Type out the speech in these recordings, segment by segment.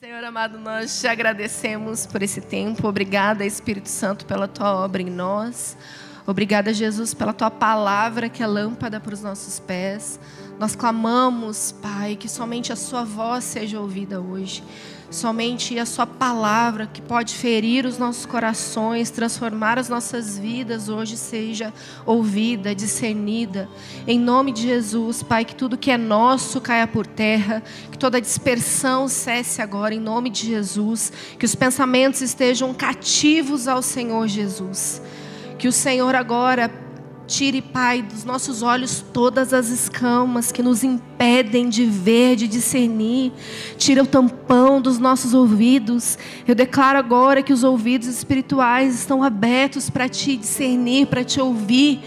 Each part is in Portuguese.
Senhor amado, nós te agradecemos por esse tempo. Obrigada, Espírito Santo, pela tua obra em nós. Obrigada, Jesus, pela tua palavra que é lâmpada para os nossos pés. Nós clamamos, Pai, que somente a sua voz seja ouvida hoje. Somente a sua palavra que pode ferir os nossos corações, transformar as nossas vidas hoje seja ouvida, discernida. Em nome de Jesus, Pai, que tudo que é nosso caia por terra, que toda dispersão cesse agora, em nome de Jesus. Que os pensamentos estejam cativos ao Senhor Jesus. Que o Senhor agora tire, Pai, dos nossos olhos todas as escamas que nos impedem de ver, de discernir. Tira o tampão dos nossos ouvidos. Eu declaro agora que os ouvidos espirituais estão abertos para te discernir, para te ouvir.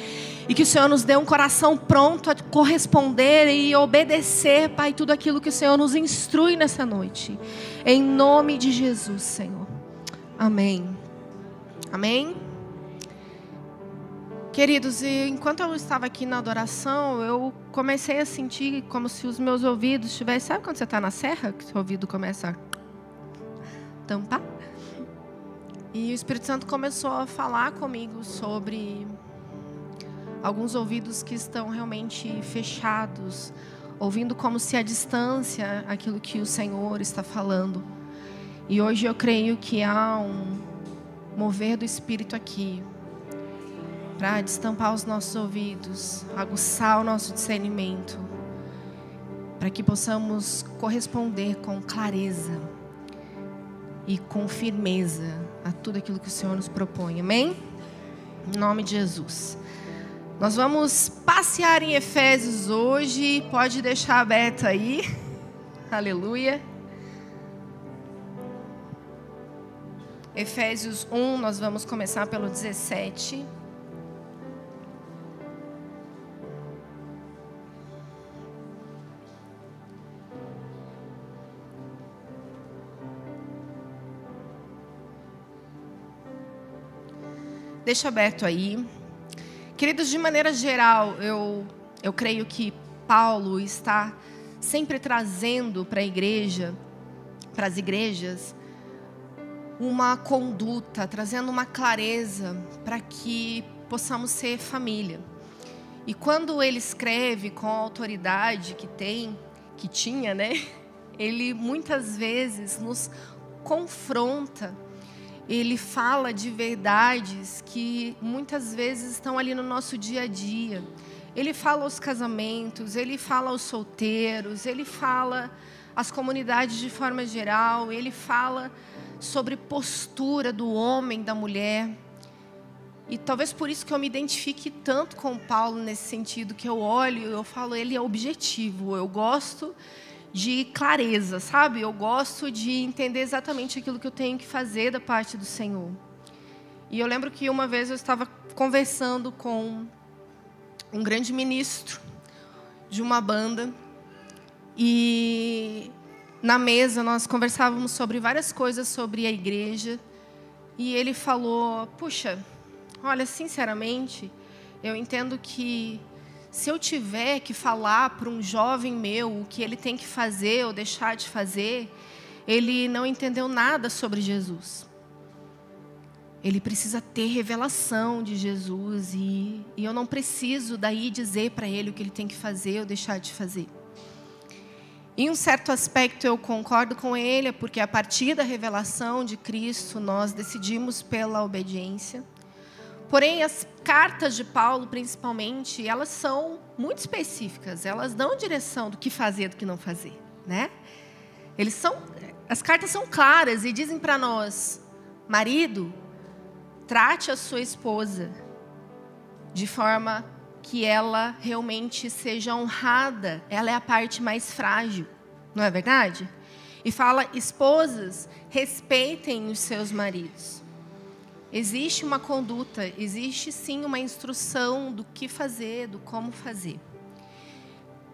E que o Senhor nos dê um coração pronto a corresponder e obedecer, Pai, tudo aquilo que o Senhor nos instrui nessa noite. Em nome de Jesus, Senhor. Amém. Amém. Queridos, enquanto eu estava aqui na adoração, eu comecei a sentir como se os meus ouvidos estivessem... Sabe quando você está na serra, que o seu ouvido começa a tampar? E o Espírito Santo começou a falar comigo sobre alguns ouvidos que estão realmente fechados, ouvindo como se à distância aquilo que o Senhor está falando. E hoje eu creio que há um mover do Espírito aqui, para destampar os nossos ouvidos, aguçar o nosso discernimento, para que possamos corresponder com clareza e com firmeza a tudo aquilo que o Senhor nos propõe. Amém? Em nome de Jesus. Nós vamos passear em Efésios hoje. Pode deixar aberta aí. Aleluia. Efésios 1, nós vamos começar pelo 17. Deixa aberto aí. Queridos, de maneira geral, eu creio que Paulo está sempre trazendo para a igreja, para as igrejas, uma conduta, trazendo uma clareza para que possamos ser família. E quando ele escreve com a autoridade que tinha, né? Ele muitas vezes nos confronta. Ele fala de verdades que muitas vezes estão ali no nosso dia a dia. Ele fala aos casamentos, ele fala aos solteiros, ele fala às comunidades de forma geral, ele fala sobre postura do homem, da mulher. E talvez por isso que eu me identifique tanto com Paulo nesse sentido, que eu olho e eu falo, ele é objetivo, eu gosto de clareza, sabe? Eu gosto de entender exatamente aquilo que eu tenho que fazer da parte do Senhor. E eu lembro que uma vez eu estava conversando com um grande ministro de uma banda e na mesa nós conversávamos sobre várias coisas sobre a igreja e ele falou, puxa, olha, sinceramente, eu entendo que se eu tiver que falar para um jovem meu o que ele tem que fazer ou deixar de fazer, ele não entendeu nada sobre Jesus. Ele precisa ter revelação de Jesus e eu não preciso daí dizer para ele o que ele tem que fazer ou deixar de fazer. Em um certo aspecto eu concordo com ele, porque a partir da revelação de Cristo nós decidimos pela obediência. Porém, as cartas de Paulo, principalmente, elas são muito específicas. Elas dão direção do que fazer e do que não fazer, né? As cartas são claras e dizem para nós, marido, trate a sua esposa de forma que ela realmente seja honrada. Ela é a parte mais frágil, não é verdade? E fala, esposas, respeitem os seus maridos. Existe uma conduta, existe sim uma instrução do que fazer, do como fazer.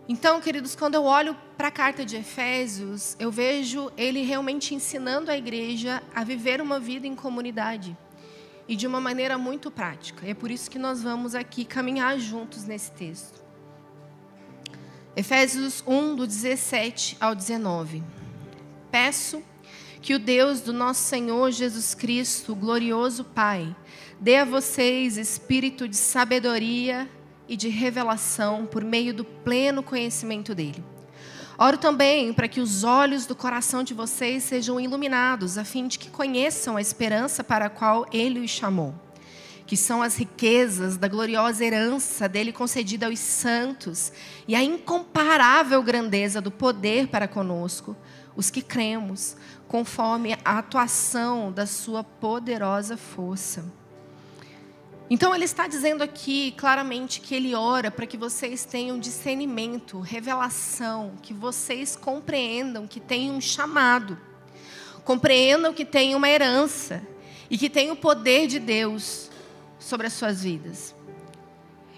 Então, queridos, quando eu olho para a carta de Efésios, eu vejo ele realmente ensinando a igreja a viver uma vida em comunidade e de uma maneira muito prática. É por isso que nós vamos aqui caminhar juntos nesse texto. Efésios 1, do 17 ao 19. Peço Que o Deus do nosso Senhor Jesus Cristo, o glorioso Pai, dê a vocês espírito de sabedoria e de revelação por meio do pleno conhecimento dele. Oro também para que os olhos do coração de vocês sejam iluminados, a fim de que conheçam a esperança para a qual ele os chamou, que são as riquezas da gloriosa herança dele concedida aos santos e a incomparável grandeza do poder para conosco, os que cremos, conforme a atuação da sua poderosa força. Então, ele está dizendo aqui claramente que ele ora para que vocês tenham discernimento, revelação, que vocês compreendam que tem um chamado, compreendam que tem uma herança e que tem o poder de Deus sobre as suas vidas.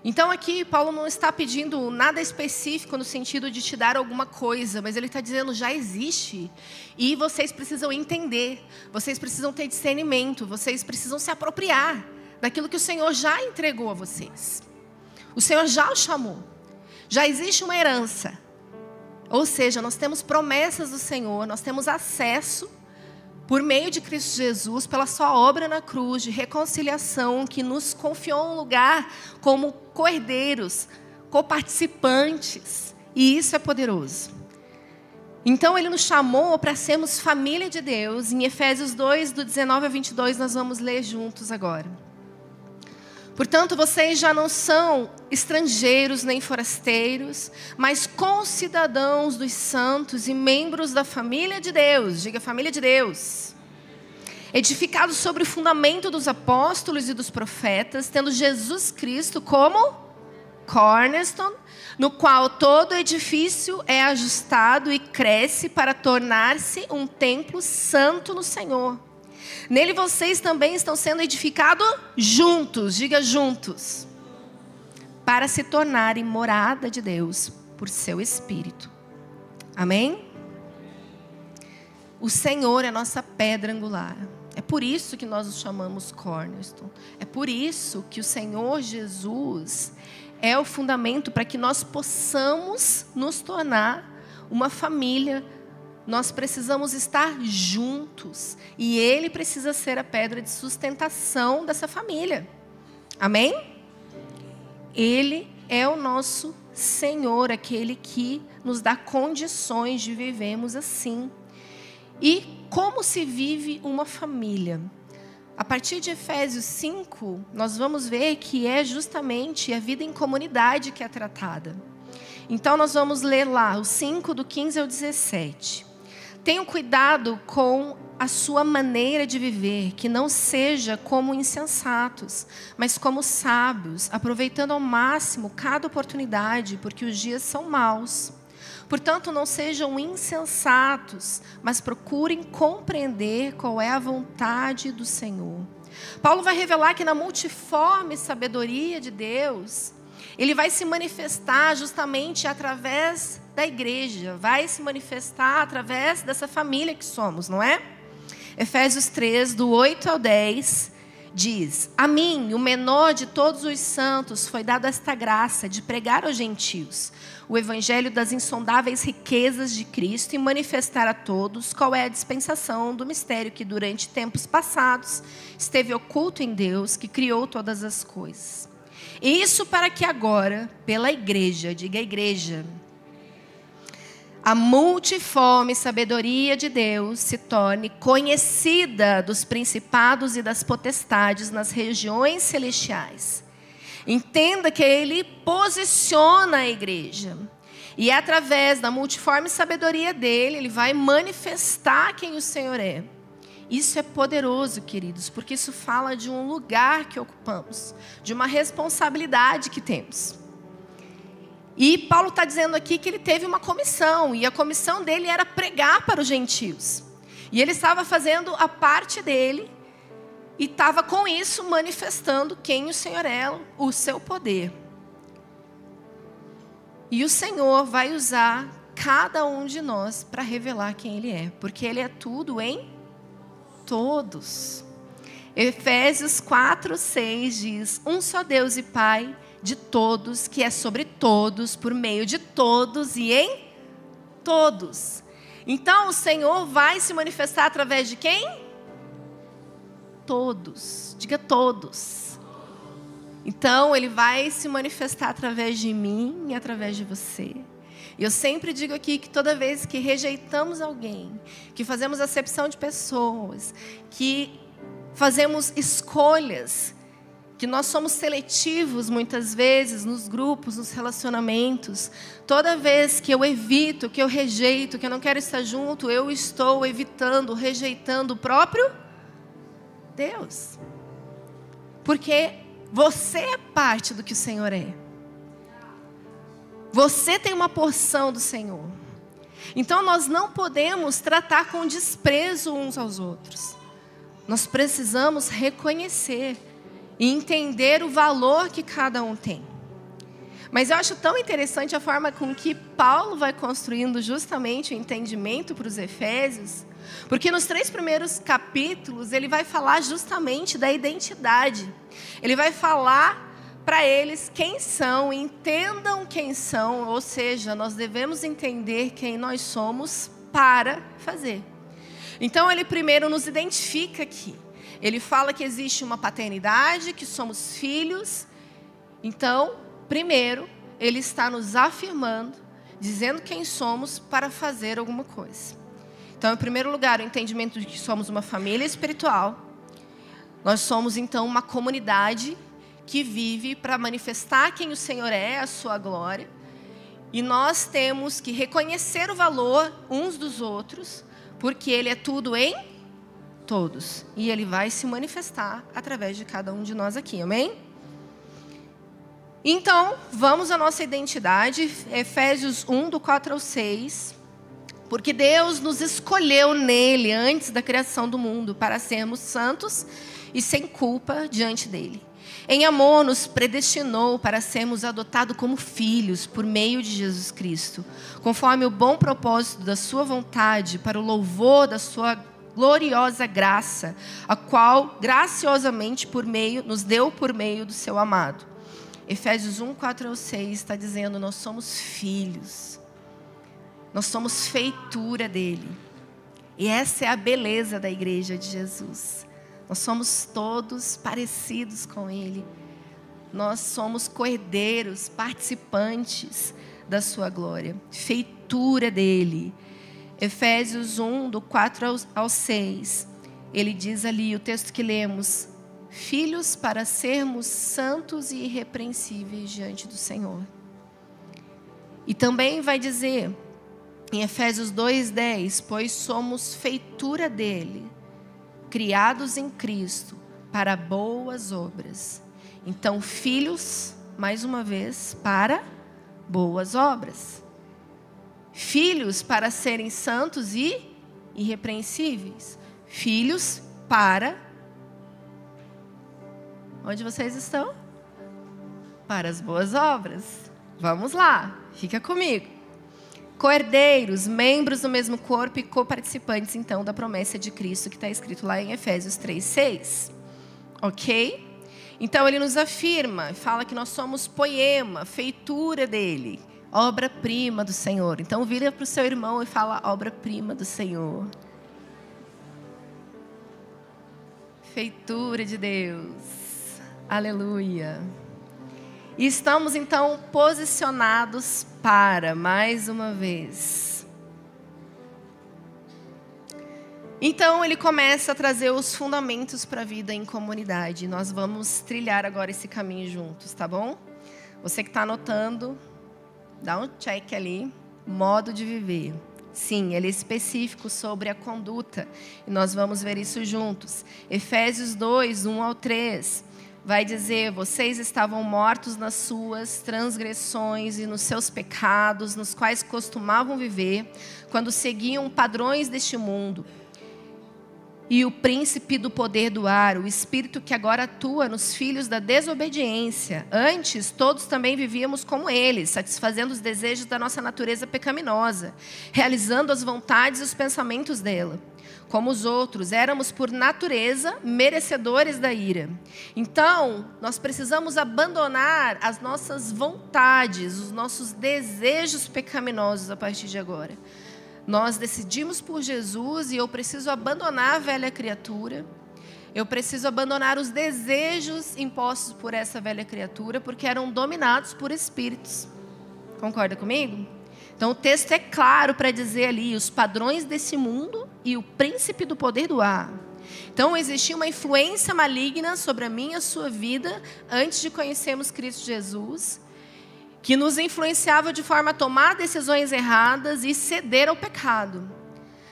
Então, aqui, Paulo não está pedindo nada específico no sentido de te dar alguma coisa, mas ele está dizendo, já existe, e vocês precisam entender, vocês precisam ter discernimento, vocês precisam se apropriar daquilo que o Senhor já entregou a vocês. O Senhor já o chamou. Já existe uma herança. Ou seja, nós temos promessas do Senhor, nós temos acesso, por meio de Cristo Jesus, pela sua obra na cruz de reconciliação, que nos confiou um lugar como cordeiros, coparticipantes. E isso é poderoso. Então, ele nos chamou para sermos família de Deus. Em Efésios 2, do 19 a 22, nós vamos ler juntos agora. Portanto, vocês já não são estrangeiros nem forasteiros, mas concidadãos dos santos e membros da família de Deus. Diga, família de Deus. Edificados sobre o fundamento dos apóstolos e dos profetas, tendo Jesus Cristo como cornerstone, no qual todo edifício é ajustado e cresce para tornar-se um templo santo no Senhor. Nele vocês também estão sendo edificados juntos, diga juntos, para se tornarem morada de Deus por seu Espírito. Amém? O Senhor é nossa pedra angular. É por isso que nós o chamamos cornerstone. É por isso que o Senhor Jesus é o fundamento para que nós possamos nos tornar uma família. Nós precisamos estar juntos. E ele precisa ser a pedra de sustentação dessa família. Amém? Ele é o nosso Senhor, aquele que nos dá condições de vivermos assim. E como se vive uma família? A partir de Efésios 5, nós vamos ver que é justamente a vida em comunidade que é tratada. Então, nós vamos ler lá, o 5, do 15 ao 17. Tenham cuidado com a sua maneira de viver, que não seja como insensatos, mas como sábios, aproveitando ao máximo cada oportunidade, porque os dias são maus. Portanto, não sejam insensatos, mas procurem compreender qual é a vontade do Senhor. Paulo vai revelar que na multiforme sabedoria de Deus, ele vai se manifestar justamente através da igreja, vai se manifestar através dessa família que somos, não é? Efésios 3, do 8 ao 10, diz: a mim, o menor de todos os santos, foi dada esta graça de pregar aos gentios o evangelho das insondáveis riquezas de Cristo e manifestar a todos qual é a dispensação do mistério que durante tempos passados esteve oculto em Deus, que criou todas as coisas. Isso para que agora, pela igreja, diga igreja, a multiforme sabedoria de Deus se torne conhecida dos principados e das potestades nas regiões celestiais. Entenda que ele posiciona a igreja. E através da multiforme sabedoria dele, ele vai manifestar quem o Senhor é. Isso é poderoso, queridos, porque isso fala de um lugar que ocupamos, de uma responsabilidade que temos. E Paulo está dizendo aqui que ele teve uma comissão, e a comissão dele era pregar para os gentios. E ele estava fazendo a parte dele, e estava com isso manifestando quem o Senhor é, o seu poder. E o Senhor vai usar cada um de nós para revelar quem ele é, porque ele é tudo em todos. Efésios 4, 6 diz: um só Deus e Pai de todos, que é sobre todos, por meio de todos e em todos. Então o Senhor vai se manifestar através de quem? Todos. Diga todos. Então Ele vai se manifestar através de mim e através de você. E eu sempre digo aqui que toda vez que rejeitamos alguém, que fazemos acepção de pessoas, que fazemos escolhas, que nós somos seletivos muitas vezes nos grupos, nos relacionamentos, toda vez que eu evito, que eu rejeito, que eu não quero estar junto, eu estou evitando, rejeitando o próprio Deus. Porque você é parte do que o Senhor é. Você tem uma porção do Senhor. Então nós não podemos tratar com desprezo uns aos outros. Nós precisamos reconhecer e entender o valor que cada um tem. Mas eu acho tão interessante a forma com que Paulo vai construindo justamente o entendimento para os Efésios, porque nos 3 primeiros capítulos ele vai falar justamente da identidade. Ele vai falar para eles quem são, entendam quem são, ou seja, nós devemos entender quem nós somos para fazer. Então ele primeiro nos identifica aqui. Ele fala que existe uma paternidade, que somos filhos. Então, primeiro, ele está nos afirmando, dizendo quem somos para fazer alguma coisa. Então, em primeiro lugar, o entendimento de que somos uma família espiritual. Nós somos, então, uma comunidade que vive para manifestar quem o Senhor é, a sua glória. E nós temos que reconhecer o valor uns dos outros, porque Ele é tudo em todos. E Ele vai se manifestar através de cada um de nós aqui, amém? Então, vamos à nossa identidade, Efésios 1, do 4 ao 6. Porque Deus nos escolheu nele antes da criação do mundo, para sermos santos e sem culpa diante dele. Em amor nos predestinou para sermos adotados como filhos por meio de Jesus Cristo, conforme o bom propósito da sua vontade, para o louvor da sua gloriosa graça, a qual graciosamente nos deu por meio do seu amado. Efésios 1, 4 ao 6 está dizendo, nós somos filhos, nós somos feitura dele. E essa é a beleza da igreja de Jesus. Nós somos todos parecidos com Ele. Nós somos cordeiros, participantes da sua glória. Feitura dele. Efésios 1, do 4 ao 6. Ele diz ali, o texto que lemos. Filhos para sermos santos e irrepreensíveis diante do Senhor. E também vai dizer em Efésios 2, 10. Pois somos feitura dele. Criados em Cristo para boas obras. Então, filhos, mais uma vez, para boas obras. Filhos para serem santos e irrepreensíveis. Filhos para... Onde vocês estão? Para as boas obras. Vamos lá, fica comigo. Cordeiros, membros do mesmo corpo e coparticipantes, então, da promessa de Cristo, que está escrito lá em Efésios 3, 6. Ok? Então, ele nos afirma, fala que nós somos poema, feitura dele, obra-prima do Senhor. Então, vira para o seu irmão e fala, obra-prima do Senhor. Feitura de Deus. Aleluia. E estamos, então, posicionados para, mais uma vez. Então, ele começa a trazer os fundamentos para a vida em comunidade. Nós vamos trilhar agora esse caminho juntos, tá bom? Você que está anotando, dá um check ali. Modo de viver. Sim, ele é específico sobre a conduta. E nós vamos ver isso juntos. Efésios 2, 1 ao 3. Vai dizer, vocês estavam mortos nas suas transgressões e nos seus pecados, nos quais costumavam viver, quando seguiam padrões deste mundo. E o príncipe do poder do ar, o espírito que agora atua nos filhos da desobediência. Antes, todos também vivíamos como eles, satisfazendo os desejos da nossa natureza pecaminosa, realizando as vontades e os pensamentos dela. Como os outros, éramos por natureza merecedores da ira. Então, nós precisamos abandonar as nossas vontades, os nossos desejos pecaminosos a partir de agora. Nós decidimos por Jesus e eu preciso abandonar a velha criatura. Eu preciso abandonar os desejos impostos por essa velha criatura, porque eram dominados por espíritos. Concorda comigo? Então o texto é claro para dizer ali os padrões desse mundo e o príncipe do poder do ar. Então existia uma influência maligna sobre a minha e a sua vida antes de conhecermos Cristo Jesus, que nos influenciava de forma a tomar decisões erradas e ceder ao pecado.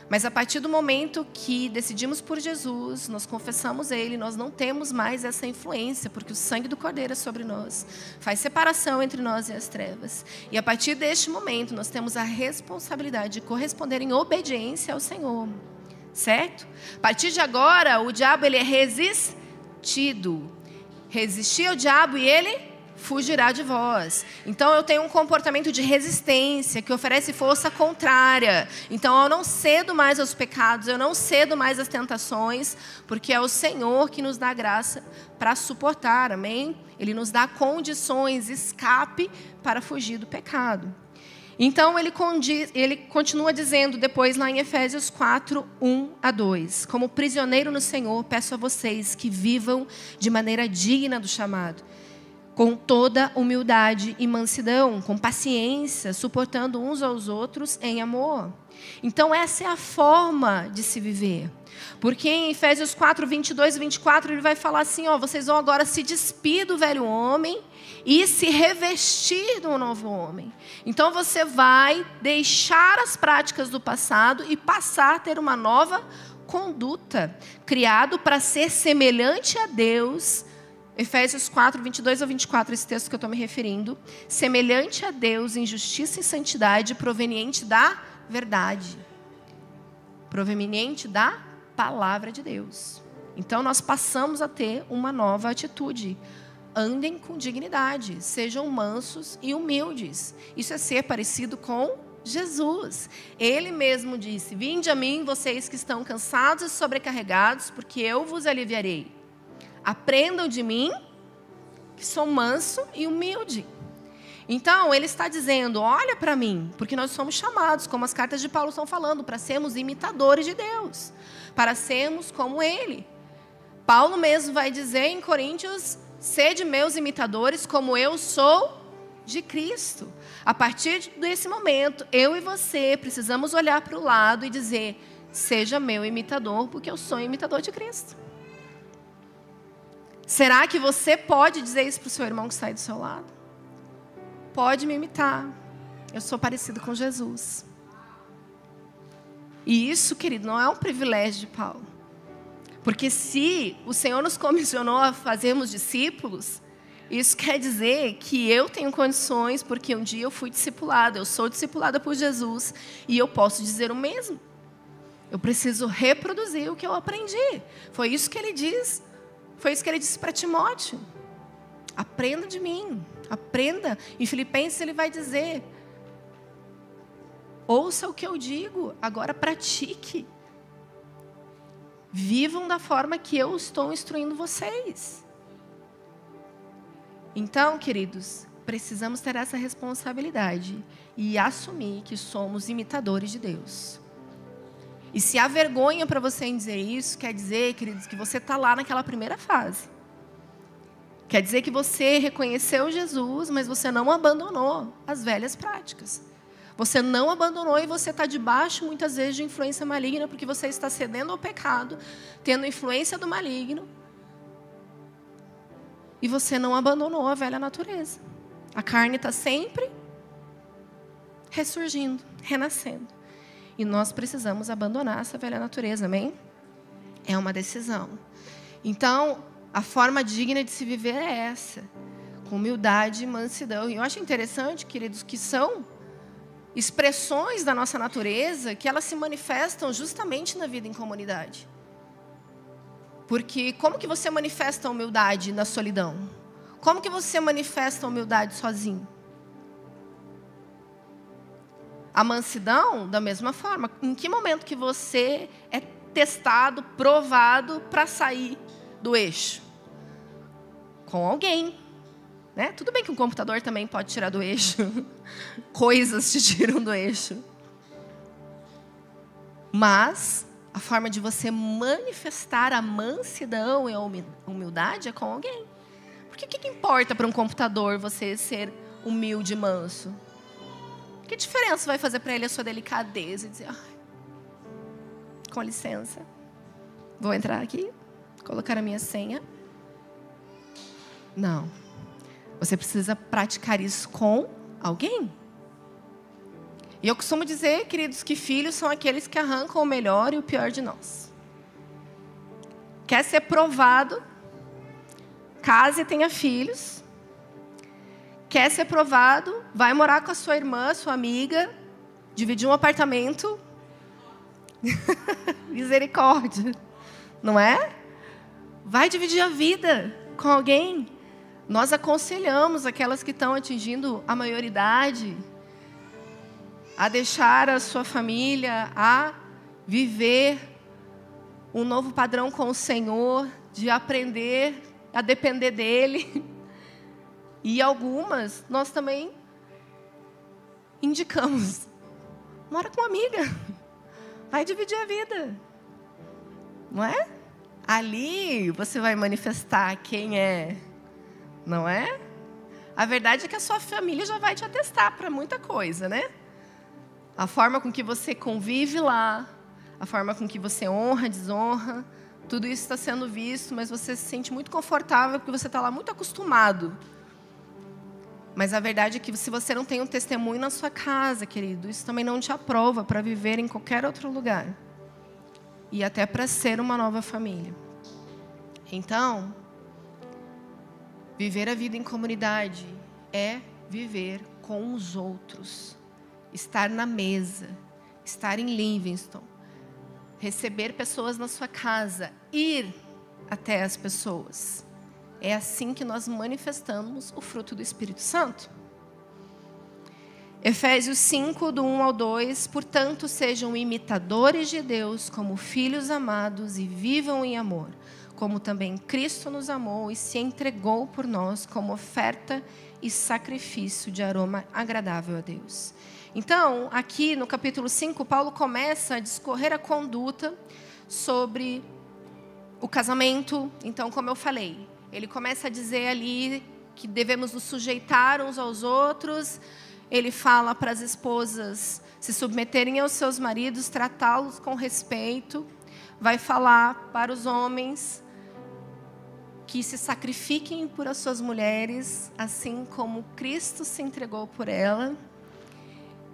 Mas a partir do momento que decidimos por Jesus, nós confessamos Ele, nós não temos mais essa influência, porque o sangue do Cordeiro é sobre nós, faz separação entre nós e as trevas. E a partir deste momento, nós temos a responsabilidade de corresponder em obediência ao Senhor, certo? A partir de agora, o diabo ele é resistido. Resistir ao diabo e ele fugirá de vós. Então eu tenho um comportamento de resistência que oferece força contrária. Então eu não cedo mais aos pecados, eu não cedo mais às tentações, porque é o Senhor que nos dá graça para suportar, amém? Ele nos dá condições, escape para fugir do pecado. Então ele continua dizendo depois lá em Efésios 4:1-2. Como prisioneiro no Senhor, peço a vocês que vivam de maneira digna do chamado, com toda humildade e mansidão, com paciência, suportando uns aos outros em amor. Então essa é a forma de se viver. Porque em Efésios 4:22-24 ele vai falar assim, ó, vocês vão agora se despir do velho homem e se revestir do novo homem. Então você vai deixar as práticas do passado e passar a ter uma nova conduta, criado para ser semelhante a Deus. Efésios 4:22-24, esse texto que eu estou me referindo. Semelhante a Deus em justiça e santidade, proveniente da verdade. Proveniente da palavra de Deus. Então nós passamos a ter uma nova atitude. Andem com dignidade, sejam mansos e humildes. Isso é ser parecido com Jesus. Ele mesmo disse, vinde a mim vocês que estão cansados e sobrecarregados, porque eu vos aliviarei. Aprendam de mim, que sou manso e humilde. Então, ele está dizendo, olha para mim, porque nós somos chamados, como as cartas de Paulo estão falando, para sermos imitadores de Deus, para sermos como ele. Paulo mesmo vai dizer em Coríntios, sede meus imitadores, como eu sou de Cristo. A partir desse momento, eu e você precisamos olhar para o lado e dizer, seja meu imitador, porque eu sou imitador de Cristo. Será que você pode dizer isso para o seu irmão que sai do seu lado? Pode me imitar. Eu sou parecido com Jesus. E isso, querido, não é um privilégio de Paulo. Porque se o Senhor nos comissionou a fazermos discípulos, isso quer dizer que eu tenho condições, porque um dia eu fui discipulada, eu sou discipulada por Jesus, e eu posso dizer o mesmo. Eu preciso reproduzir o que eu aprendi. Foi isso que ele diz. Foi isso que ele disse para Timóteo. Aprenda de mim. Aprenda. Em Filipenses ele vai dizer, ouça o que eu digo, agora pratique. Vivam da forma que eu estou instruindo vocês. Então, queridos, precisamos ter essa responsabilidade e assumir que somos imitadores de Deus. E se há vergonha para você em dizer isso, quer dizer, queridos, que você está lá naquela primeira fase. Quer dizer que você reconheceu Jesus, mas você não abandonou as velhas práticas. Você não abandonou e você está debaixo, muitas vezes, de influência maligna, porque você está cedendo ao pecado, tendo influência do maligno. E você não abandonou a velha natureza. A carne está sempre ressurgindo, renascendo. E nós precisamos abandonar essa velha natureza, amém? É uma decisão. Então, a forma digna de se viver é essa. Com humildade e mansidão. E eu acho interessante, queridos, que são expressões da nossa natureza que elas se manifestam justamente na vida em comunidade. Porque como que você manifesta a humildade na solidão? Como que você manifesta a humildade sozinho? A mansidão, da mesma forma. Em que momento que você é testado, provado para sair do eixo? Com alguém. Né? Tudo bem que um computador também pode tirar do eixo. Coisas te tiram do eixo. Mas a forma de você manifestar a mansidão e a humildade é com alguém. Porque o que importa para um computador você ser humilde e manso? Que diferença vai fazer para ele a sua delicadeza e dizer: oh, com licença, vou entrar aqui, colocar a minha senha? Não. Você precisa praticar isso com alguém. E eu costumo dizer, queridos, que filhos são aqueles que arrancam o melhor e o pior de nós. Quer ser provado? Case e tenha filhos. Quer ser provado? Vai morar com a sua irmã, sua amiga. Dividir um apartamento. Misericórdia. Não é? Vai dividir a vida com alguém. Nós aconselhamos aquelas que estão atingindo a maioridade a deixar a sua família, a viver um novo padrão com o Senhor, de aprender a depender dEle. E algumas, nós também indicamos. Mora com uma amiga, vai dividir a vida. Não é? Ali você vai manifestar quem é, não é? A verdade é que a sua família já vai te atestar para muita coisa, né? A forma com que você convive lá, a forma com que você honra, desonra, tudo isso está sendo visto, mas você se sente muito confortável porque você está lá muito acostumado. Mas a verdade é que se você não tem um testemunho na sua casa, querido, isso também não te aprova para viver em qualquer outro lugar. E até para ser uma nova família. Então, viver a vida em comunidade é viver com os outros. Estar na mesa, estar em Livingston, receber pessoas na sua casa, ir até as pessoas. É assim que nós manifestamos o fruto do Espírito Santo. Efésios 5, do 1 ao 2, portanto, sejam imitadores de Deus como filhos amados e vivam em amor, como também Cristo nos amou e se entregou por nós como oferta e sacrifício de aroma agradável a Deus. Então, aqui no capítulo 5, Paulo começa a discorrer a conduta sobre o casamento. Então, como eu falei, ele começa a dizer ali que devemos nos sujeitar uns aos outros. Ele fala para as esposas se submeterem aos seus maridos, tratá-los com respeito. Vai falar para os homens que se sacrifiquem por as suas mulheres, assim como Cristo se entregou por ela.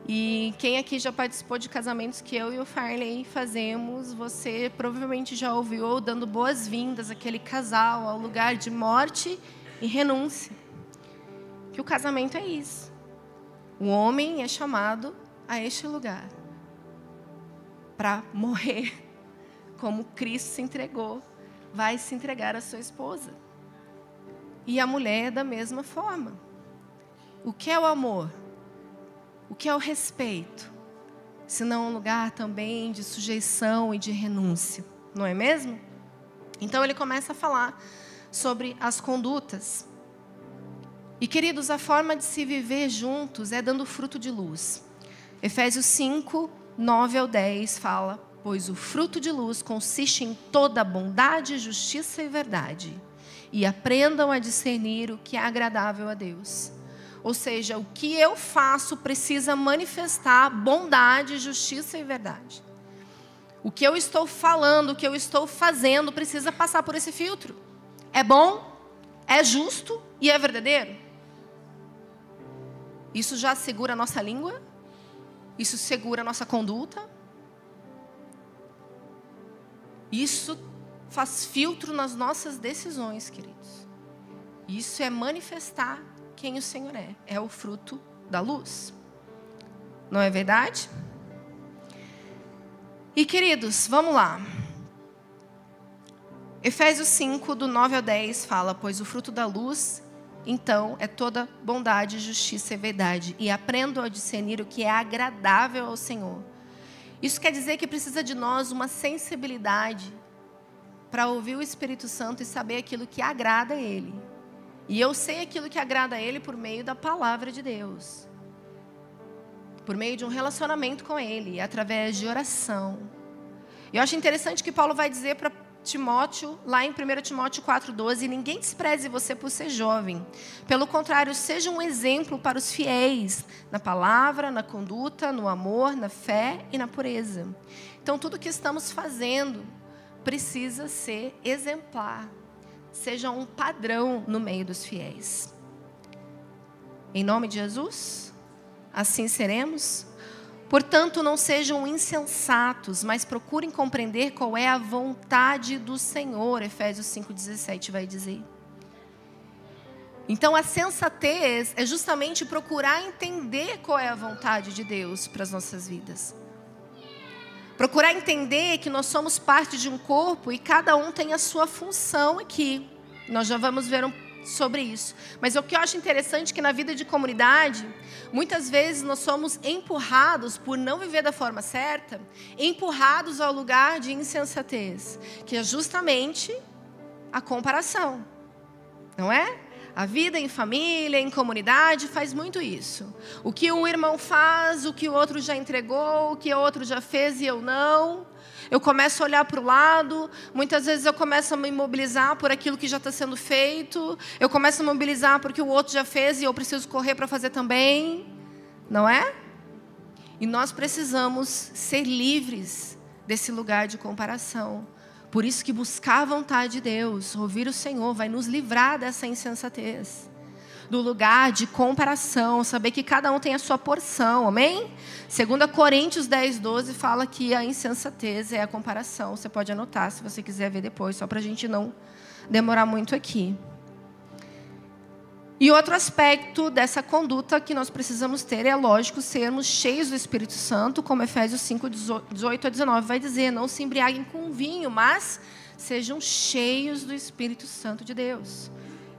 E quem aqui já participou de casamentos que eu e o Farley fazemos, você provavelmente já ouviu dando boas-vindas àquele casal, ao lugar de morte e renúncia. Que o casamento é isso. O homem é chamado a este lugar para morrer, como Cristo se entregou, vai se entregar à sua esposa. E a mulher da mesma forma. O que é o amor? O que é o respeito? Senão um lugar também de sujeição e de renúncia, não é mesmo? Então ele começa a falar sobre as condutas. E queridos, a forma de se viver juntos é dando fruto de luz. Efésios 5, 9 ao 10 fala: pois o fruto de luz consiste em toda bondade, justiça e verdade. E aprendam a discernir o que é agradável a Deus. Ou seja, o que eu faço precisa manifestar bondade, justiça e verdade. O que eu estou falando, o que eu estou fazendo precisa passar por esse filtro. É bom, é justo e é verdadeiro? Isso já segura a nossa língua? Isso segura a nossa conduta? Isso faz filtro nas nossas decisões, queridos. Isso é manifestar quem o Senhor é. É o fruto da luz. Não é verdade? E queridos, vamos lá. Efésios 5, do 9 ao 10 fala: pois o fruto da luz, então, é toda bondade, justiça e verdade. E aprendam a discernir o que é agradável ao Senhor. Isso quer dizer que precisa de nós uma sensibilidade para ouvir o Espírito Santo e saber aquilo que agrada a Ele. E eu sei aquilo que agrada a Ele por meio da palavra de Deus. Por meio de um relacionamento com Ele, através de oração, Eu acho interessante que Paulo vai dizer para Timóteo, lá em 1 Timóteo 4,12, ninguém despreze você por ser jovem. Pelo contrário, seja um exemplo para os fiéis, na palavra, na conduta, no amor, na fé e na pureza. Então, tudo que estamos fazendo precisa ser exemplar. Seja um padrão no meio dos fiéis. Em nome de Jesus, assim seremos. Portanto, não sejam insensatos, mas procurem compreender qual é a vontade do Senhor, Efésios 5,17 vai dizer. Então, a sensatez é justamente procurar entender qual é a vontade de Deus para as nossas vidas. Procurar entender que nós somos parte de um corpo e cada um tem a sua função aqui. Nós já vamos ver sobre isso. Mas o que eu acho interessante é que na vida de comunidade, muitas vezes nós somos empurrados, por não viver da forma certa, empurrados ao lugar de insensatez, que é justamente a comparação, não é? A vida em família, em comunidade, faz muito isso. O que um irmão faz, o que o outro já entregou, o que o outro já fez e eu não. Eu começo a olhar para o lado, muitas vezes eu começo a me mobilizar por aquilo que já está sendo feito, eu começo a me mobilizar porque o outro já fez e eu preciso correr para fazer também, não é? E nós precisamos ser livres desse lugar de comparação. Por isso que buscar a vontade de Deus, ouvir o Senhor, vai nos livrar dessa insensatez. Do lugar de comparação, saber que cada um tem a sua porção, amém? 2 Coríntios 10:12 fala que a insensatez é a comparação. Você pode anotar se você quiser ver depois, só para a gente não demorar muito aqui. E outro aspecto dessa conduta que nós precisamos ter é, lógico, sermos cheios do Espírito Santo, como Efésios 5:18-19 vai dizer. Não se embriaguem com vinho, mas sejam cheios do Espírito Santo de Deus.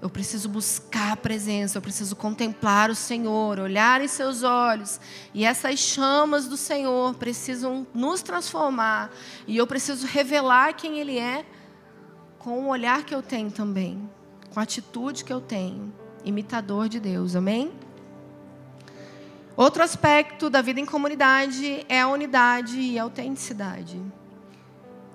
Eu preciso buscar a presença, eu preciso contemplar o Senhor, olhar em seus olhos. E essas chamas do Senhor precisam nos transformar. E eu preciso revelar quem Ele é com o olhar que eu tenho também, com a atitude que eu tenho. Imitador de Deus, amém? Outro aspecto da vida em comunidade é a unidade e a autenticidade.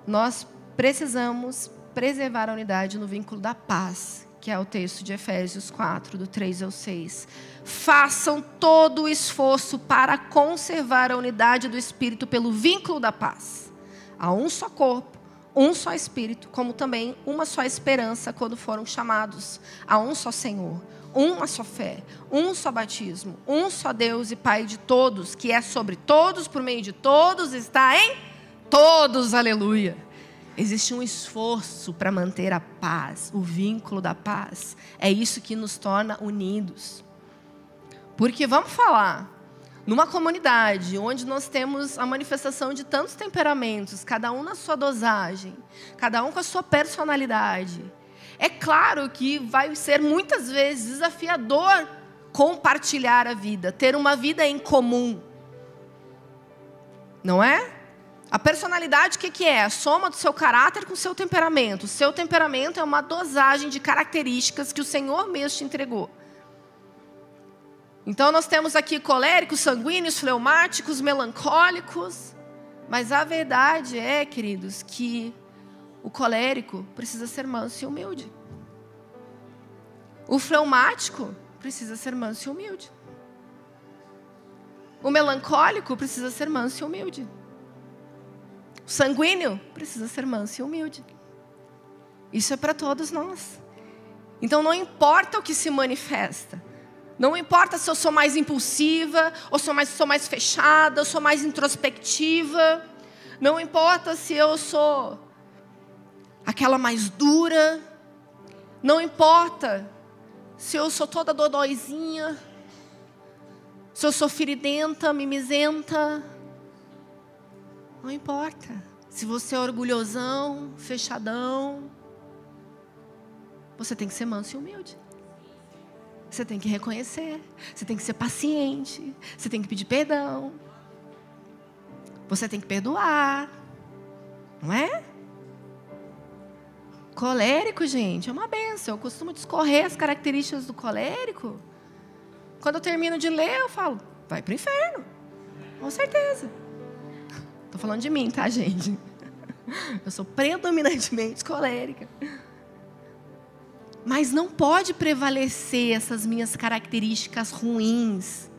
Nós precisamos preservar a unidade no vínculo da paz, que é o texto de Efésios 4, do 3 ao 6. Façam todo o esforço para conservar a unidade do Espírito pelo vínculo da paz. Há um só corpo, um só Espírito, como também uma só esperança quando foram chamados. Há um só Senhor, uma só fé, um só batismo, um só Deus e Pai de todos, que é sobre todos, por meio de todos, está em todos, aleluia. Existe um esforço para manter a paz, o vínculo da paz. É isso que nos torna unidos. Porque vamos falar, numa comunidade onde nós temos a manifestação de tantos temperamentos, cada um na sua dosagem, cada um com a sua personalidade, é claro que vai ser muitas vezes desafiador compartilhar a vida, ter uma vida em comum, não é? A personalidade, o que é? A soma do seu caráter com o seu temperamento. O seu temperamento é uma dosagem de características que o Senhor mesmo te entregou. Então, nós temos aqui coléricos, sanguíneos, fleumáticos, melancólicos. Mas a verdade é, queridos, que o colérico precisa ser manso e humilde. O fleumático precisa ser manso e humilde. O melancólico precisa ser manso e humilde. O sanguíneo precisa ser manso e humilde. Isso é para todos nós. Então, não importa o que se manifesta. Não importa se eu sou mais impulsiva, ou sou mais fechada, ou sou mais introspectiva. Não importa se eu sou aquela mais dura. Não importa se eu sou toda dodóizinha, se eu sou feridenta, mimizenta. Não importa. Se você é orgulhosão, fechadão, você tem que ser manso e humilde. Você tem que reconhecer, você tem que ser paciente, você tem que pedir perdão, você tem que perdoar, não é? Colérico, gente, é uma benção. Eu costumo discorrer as características do colérico. Quando eu termino de ler, eu falo, vai pro inferno, com certeza. Tô falando de mim, tá, gente? Eu sou predominantemente colérica. Mas não pode prevalecer essas minhas características ruins,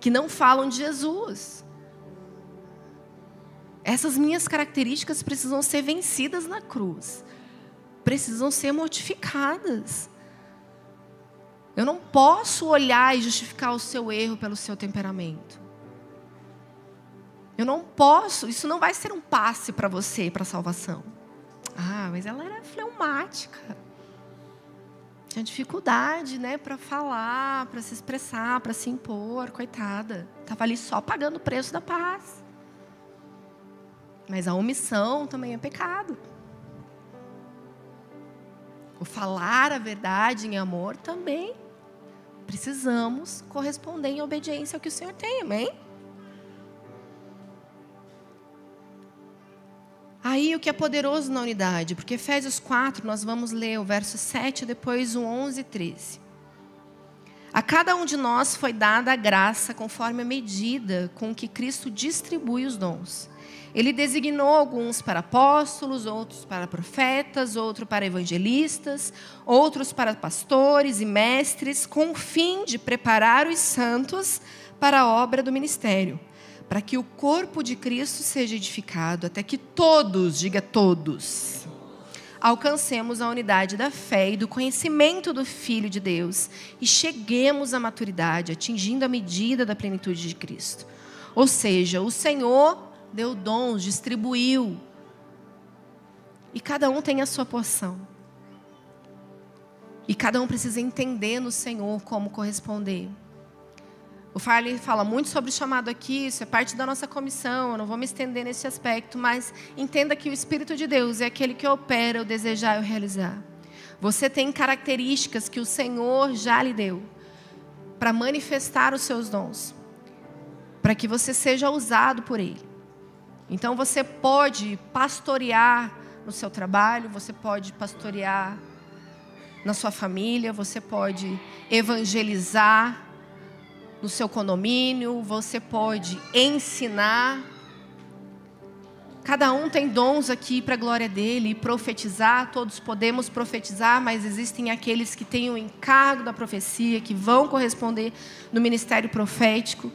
que não falam de Jesus. Essas minhas características precisam ser vencidas na cruz. Precisam ser mortificadas. Eu não posso olhar e justificar o seu erro pelo seu temperamento. Eu não posso, isso não vai ser um passe para você, para a salvação. Ah, mas ela era fleumática. Tinha dificuldade, né, para falar, para se expressar, para se impor, coitada. Estava ali só pagando o preço da paz. Mas a omissão também é pecado. O falar a verdade em amor também. Precisamos corresponder em obediência ao que o Senhor tem, amém? Aí o que é poderoso na unidade, porque Efésios 4, nós vamos ler o verso 7, depois o 11 e 13. A cada um de nós foi dada a graça conforme a medida com que Cristo distribui os dons. Ele designou alguns para apóstolos, outros para profetas, outros para evangelistas, outros para pastores e mestres, com o fim de preparar os santos para a obra do ministério, para que o corpo de Cristo seja edificado, até que todos, diga todos, alcancemos a unidade da fé e do conhecimento do Filho de Deus e cheguemos à maturidade, atingindo a medida da plenitude de Cristo. Ou seja, o Senhor deu dons, distribuiu, e cada um tem a sua porção. E cada um precisa entender no Senhor como corresponder. O Farley fala muito sobre o chamado aqui, isso é parte da nossa comissão, eu não vou me estender nesse aspecto, mas entenda que o Espírito de Deus é aquele que opera o desejar e o realizar. Você tem características que o Senhor já lhe deu para manifestar os seus dons, para que você seja usado por Ele. Então você pode pastorear no seu trabalho, você pode pastorear na sua família, você pode evangelizar no seu condomínio, você pode ensinar. Cada um tem dons aqui para a glória dele, e profetizar, todos podemos profetizar, mas existem aqueles que têm o encargo da profecia, que vão corresponder no ministério profético.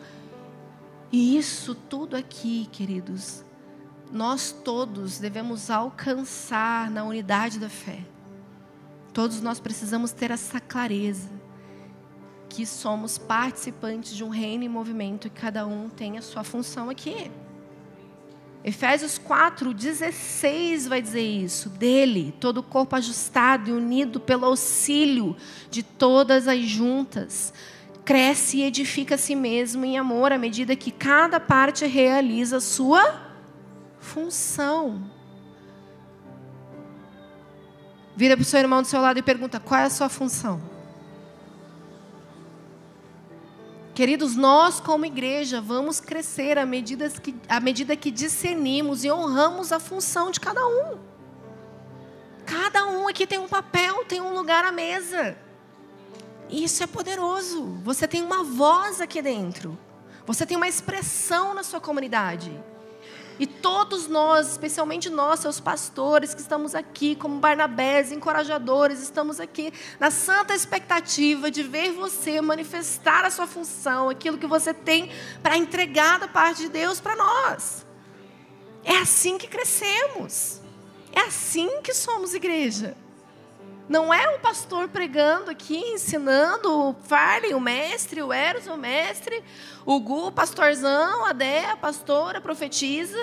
E isso tudo aqui, queridos, nós todos devemos alcançar na unidade da fé. Todos nós precisamos ter essa clareza, que somos participantes de um reino em movimento e cada um tem a sua função aqui. Efésios 4:16 vai dizer isso. Dele, todo o corpo ajustado e unido pelo auxílio de todas as juntas, cresce e edifica a si mesmo em amor à medida que cada parte realiza a sua função. Vira para o seu irmão do seu lado e pergunta: qual é a sua função? Queridos, nós como igreja vamos crescer à medida que discernimos e honramos a função de cada um. Cada um aqui tem um papel, tem um lugar à mesa. Isso é poderoso. Você tem uma voz aqui dentro. Você tem uma expressão na sua comunidade. E todos nós, especialmente nós, seus pastores que estamos aqui como Barnabés, encorajadores, estamos aqui na santa expectativa de ver você manifestar a sua função, aquilo que você tem para entregar da parte de Deus para nós. É assim que crescemos. É assim que somos igreja. Não é o pastor pregando aqui, ensinando, o Farley, o mestre, o Eros, o mestre, o Gu, o pastorzão, a Déa, a pastora, a profetisa.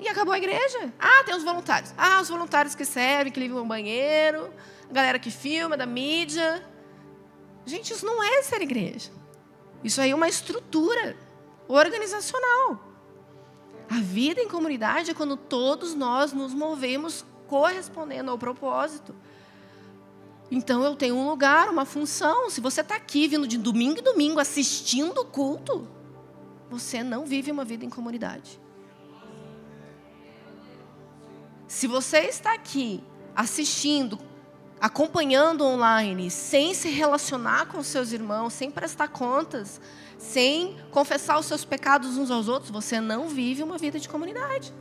E acabou a igreja. Ah, tem os voluntários. Ah, os voluntários que servem, que limpam o banheiro, a galera que filma, da mídia. Gente, isso não é ser igreja. Isso aí é uma estrutura organizacional. A vida em comunidade é quando todos nós nos movemos correspondendo ao propósito. Então eu tenho um lugar, uma função. Se você está aqui vindo de domingo em domingo assistindo o culto, você não vive uma vida em comunidade. Se você está aqui assistindo, acompanhando online, sem se relacionar com seus irmãos, sem prestar contas, sem confessar os seus pecados uns aos outros, você não vive uma vida de comunidade.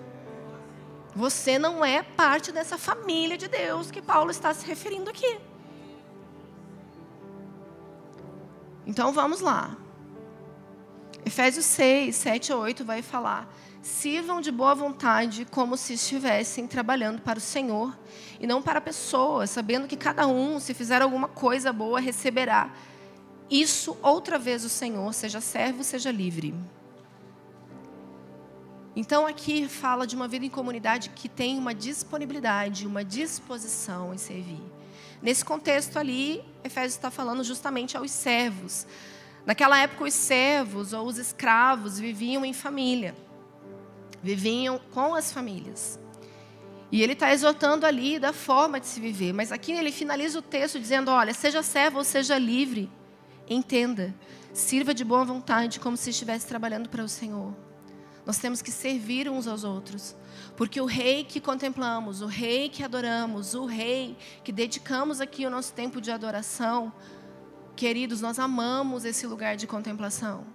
Você não é parte dessa família de Deus que Paulo está se referindo aqui. Então vamos lá. Efésios 6, 7 a 8 vai falar: sirvam de boa vontade como se estivessem trabalhando para o Senhor e não para a pessoa, sabendo que cada um, se fizer alguma coisa boa, receberá isso outra vez o Senhor, seja servo, seja livre. Então aqui fala de uma vida em comunidade que tem uma disponibilidade, uma disposição em servir. Nesse contexto ali, Efésios está falando justamente aos servos. Naquela época os servos ou os escravos viviam em família, viviam com as famílias. E ele está exortando ali da forma de se viver, mas aqui ele finaliza o texto dizendo: olha, seja servo ou seja livre, entenda, sirva de boa vontade como se estivesse trabalhando para o Senhor. Nós temos que servir uns aos outros, porque o rei que contemplamos, o rei que adoramos, o rei que dedicamos aqui o nosso tempo de adoração, queridos, nós amamos esse lugar de contemplação.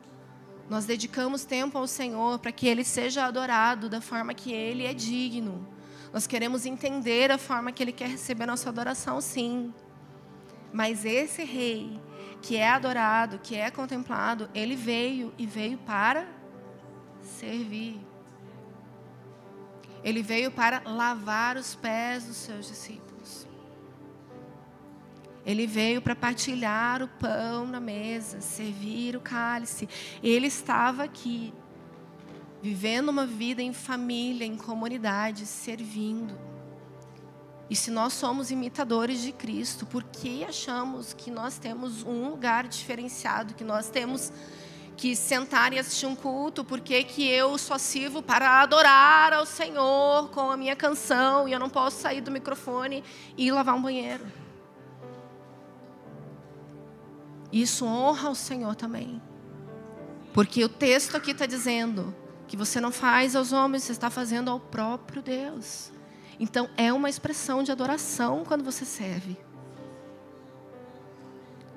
Nós dedicamos tempo ao Senhor para que Ele seja adorado da forma que Ele é digno. Nós queremos entender a forma que Ele quer receber a nossa adoração, sim. Mas esse rei que é adorado, que é contemplado, Ele veio e veio para servir. Ele veio para lavar os pés dos seus discípulos. Ele veio para partilhar o pão na mesa, servir o cálice. Ele estava aqui, vivendo uma vida em família, em comunidade, servindo. E se nós somos imitadores de Cristo, por que achamos que nós temos um lugar diferenciado, que nós temos que sentar e assistir um culto? Por que que eu só sirvo para adorar ao Senhor com a minha canção e eu não posso sair do microfone e lavar um banheiro? Isso honra o Senhor também. Porque o texto aqui está dizendo que você não faz aos homens, você está fazendo ao próprio Deus. Então é uma expressão de adoração quando você serve.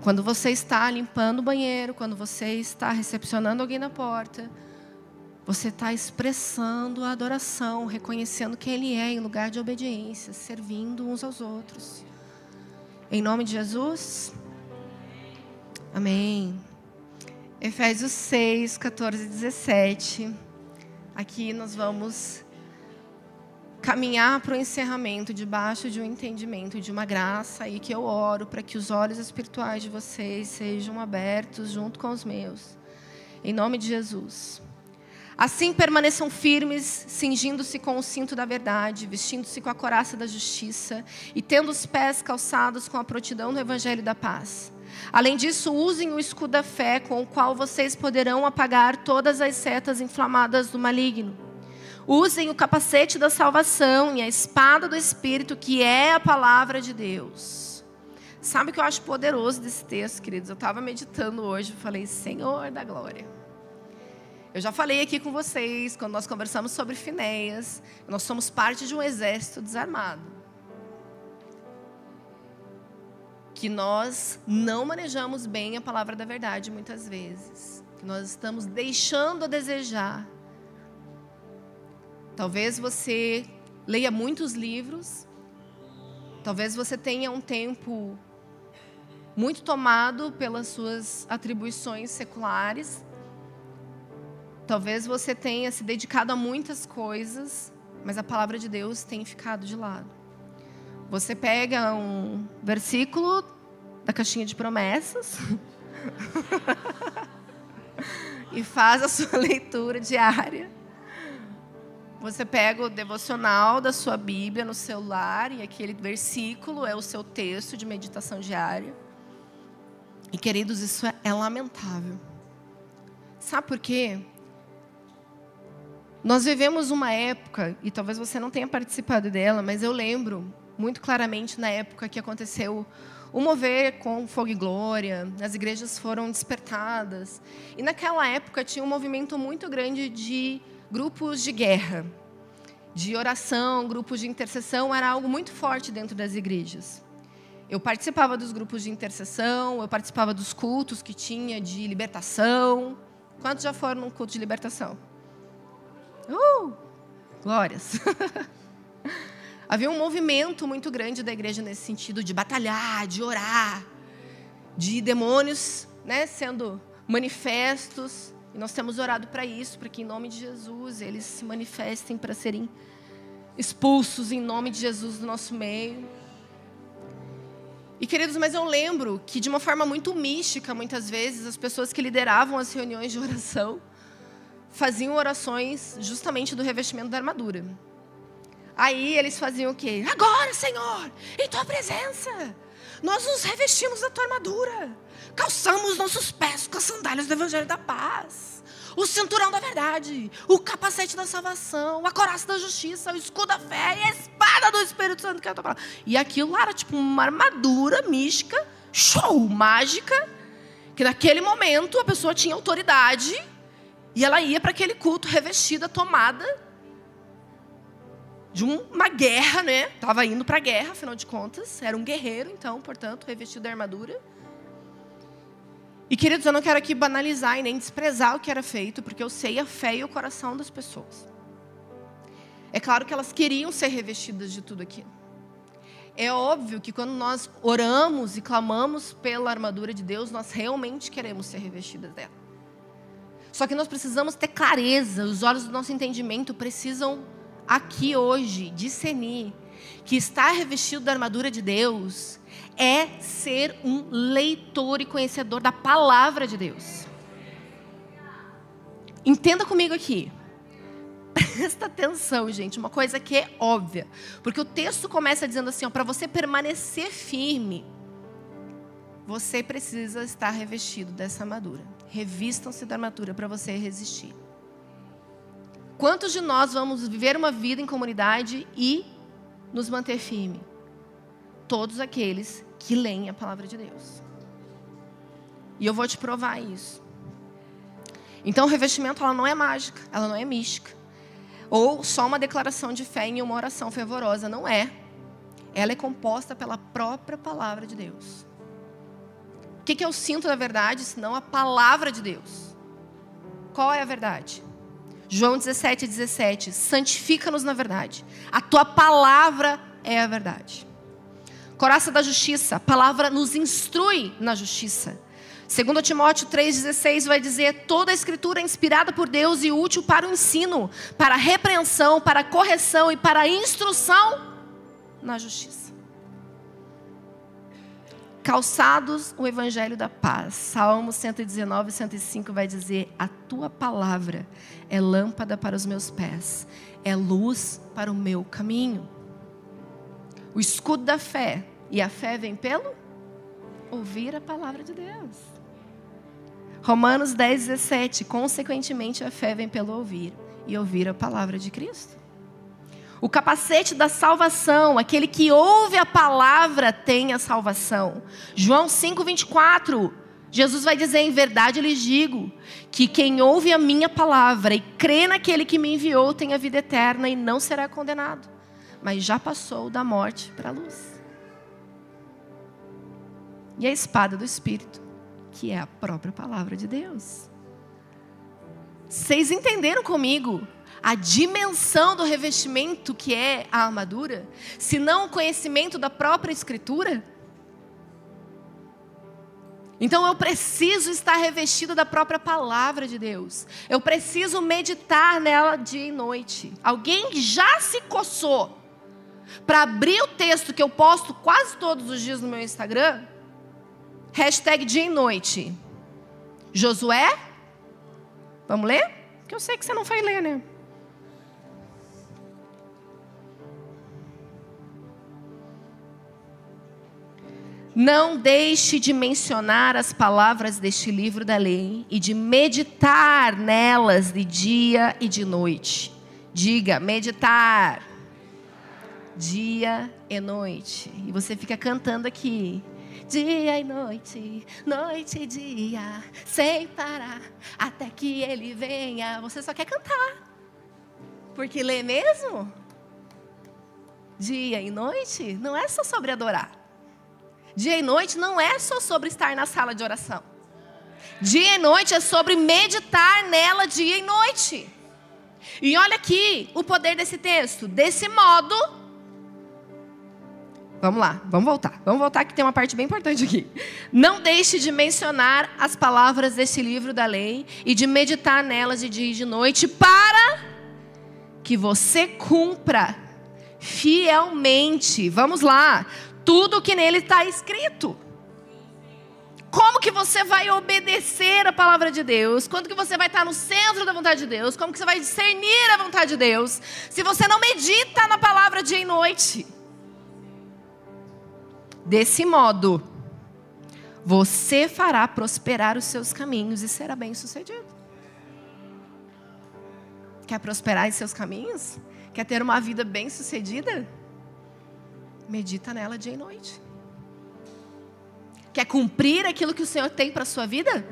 Quando você está limpando o banheiro, quando você está recepcionando alguém na porta, você está expressando a adoração, reconhecendo quem Ele é em lugar de obediência, servindo uns aos outros. Em nome de Jesus... Amém. Efésios 6, 14 e 17. Aqui nós vamos caminhar para o encerramento debaixo de um entendimento, de uma graça, e que eu oro para que os olhos espirituais de vocês sejam abertos junto com os meus. Em nome de Jesus. Assim permaneçam firmes, cingindo-se com o cinto da verdade, vestindo-se com a couraça da justiça e tendo os pés calçados com a prontidão do evangelho da paz. Além disso, usem o escudo da fé, com o qual vocês poderão apagar todas as setas inflamadas do maligno. Usem o capacete da salvação e a espada do Espírito, que é a palavra de Deus. Sabe o que eu acho poderoso desse texto, queridos? Eu estava meditando hoje e falei: Senhor da glória. Eu já falei aqui com vocês, quando nós conversamos sobre Finéias, nós somos parte de um exército desarmado, que nós não manejamos bem a palavra da verdade muitas vezes, que nós estamos deixando a desejar. Talvez você leia muitos livros, talvez você tenha um tempo muito tomado pelas suas atribuições seculares, talvez você tenha se dedicado a muitas coisas, mas a palavra de Deus tem ficado de lado. Você pega um versículo da caixinha de promessas e faz a sua leitura diária. Você pega o devocional da sua Bíblia no celular e aquele versículo é o seu texto de meditação diária. E, queridos, isso é lamentável. Sabe por quê? Nós vivemos uma época, e talvez você não tenha participado dela, mas eu lembro muito claramente na época que aconteceu o mover com fogo e glória, as igrejas foram despertadas. E naquela época tinha um movimento muito grande de grupos de guerra, de oração, grupos de intercessão, era algo muito forte dentro das igrejas. Eu participava dos grupos de intercessão, eu participava dos cultos que tinha de libertação. Quantos já foram num culto de libertação? Glórias! Havia um movimento muito grande da igreja nesse sentido, de batalhar, de orar, de demônios, né, sendo manifestos. E nós temos orado para isso, para que em nome de Jesus eles se manifestem, para serem expulsos em nome de Jesus do nosso meio. E queridos, mas eu lembro que de uma forma muito mística, muitas vezes, as pessoas que lideravam as reuniões de oração faziam orações justamente do revestimento da armadura. Aí eles faziam o quê? Agora, Senhor, em Tua presença, nós nos revestimos da Tua armadura. Calçamos nossos pés com as sandálias do Evangelho da Paz, o cinturão da verdade, o capacete da salvação, a coraça da justiça, o escudo da fé e a espada do Espírito Santo, que é a Tua palavra. E aquilo era tipo uma armadura mística, show, mágica, que naquele momento a pessoa tinha autoridade e ela ia para aquele culto revestida, tomada de uma guerra, né? Estava indo para a guerra, afinal de contas, era um guerreiro, então, portanto, revestido da armadura. E, queridos, eu não quero aqui banalizar e nem desprezar o que era feito, porque eu sei a fé e o coração das pessoas. É claro que elas queriam ser revestidas de tudo aquilo. É óbvio que quando nós oramos e clamamos pela armadura de Deus, nós realmente queremos ser revestidas dela. Só que nós precisamos ter clareza, os olhos do nosso entendimento precisam, aqui hoje, discernir que estar revestido da armadura de Deus é ser um leitor e conhecedor da palavra de Deus. Entenda comigo aqui. Presta atenção, gente, uma coisa que é óbvia. Porque o texto começa dizendo assim, para você permanecer firme, você precisa estar revestido dessa armadura. Revistam-se da armadura para você resistir. Quantos de nós vamos viver uma vida em comunidade e nos manter firme? Todos aqueles que leem a palavra de Deus. E eu vou te provar isso. Então, o revestimento, ela não é mágica, ela não é mística. Ou só uma declaração de fé em uma oração fervorosa. Não é. Ela é composta pela própria palavra de Deus. O que é o cinto da verdade, senão a palavra de Deus? Qual é a verdade? João 17:17, santifica-nos na verdade. A tua palavra é a verdade. Coraça da justiça, a palavra nos instrui na justiça. 2 Timóteo 3:16 vai dizer, toda a escritura é inspirada por Deus e útil para o ensino, para a repreensão, para a correção e para a instrução na justiça. Calçados o Evangelho da Paz. Salmo 119:105 vai dizer, a tua palavra é lâmpada para os meus pés, é luz para o meu caminho. O escudo da fé, e a fé vem pelo ouvir a palavra de Deus. Romanos 10:17, consequentemente a fé vem pelo ouvir, e ouvir a palavra de Cristo. O capacete da salvação, aquele que ouve a palavra tem a salvação. João 5:24, Jesus vai dizer, em verdade lhes digo, que quem ouve a minha palavra e crê naquele que me enviou tem a vida eterna e não será condenado, mas já passou da morte para a luz. E a espada do Espírito, que é a própria palavra de Deus. Vocês entenderam comigo a dimensão do revestimento que é a armadura, se não o conhecimento da própria Escritura? Então eu preciso estar revestido da própria palavra de Deus. Eu preciso meditar nela dia e noite. Alguém já se coçou para abrir o texto que eu posto quase todos os dias no meu Instagram? Hashtag dia e noite. Josué? Vamos ler? Porque eu sei que você não vai ler, né? Não deixe de mencionar as palavras deste livro da lei e de meditar nelas de dia e de noite. Diga, meditar. Dia e noite. E você fica cantando aqui. Dia e noite, noite e dia, sem parar, até que ele venha. Você só quer cantar. Porque ler mesmo? Dia e noite não é só sobre adorar. Dia e noite não é só sobre estar na sala de oração. Dia e noite é sobre meditar nela dia e noite. E olha aqui o poder desse texto. Desse modo, Vamos lá, vamos voltar que tem uma parte bem importante aqui. Não deixe de mencionar as palavras deste livro da lei e de meditar nelas de dia e de noite, para que você cumpra fielmente, vamos lá, tudo que nele está escrito. Como que você vai obedecer a palavra de Deus? Quando que você vai estar no centro da vontade de Deus? Como que você vai discernir a vontade de Deus se você não medita na palavra dia e noite? Desse modo, você fará prosperar os seus caminhos e será bem-sucedido. Quer prosperar em seus caminhos? Quer ter uma vida bem-sucedida? Medita nela dia e noite. Quer cumprir aquilo que o Senhor tem para a sua vida?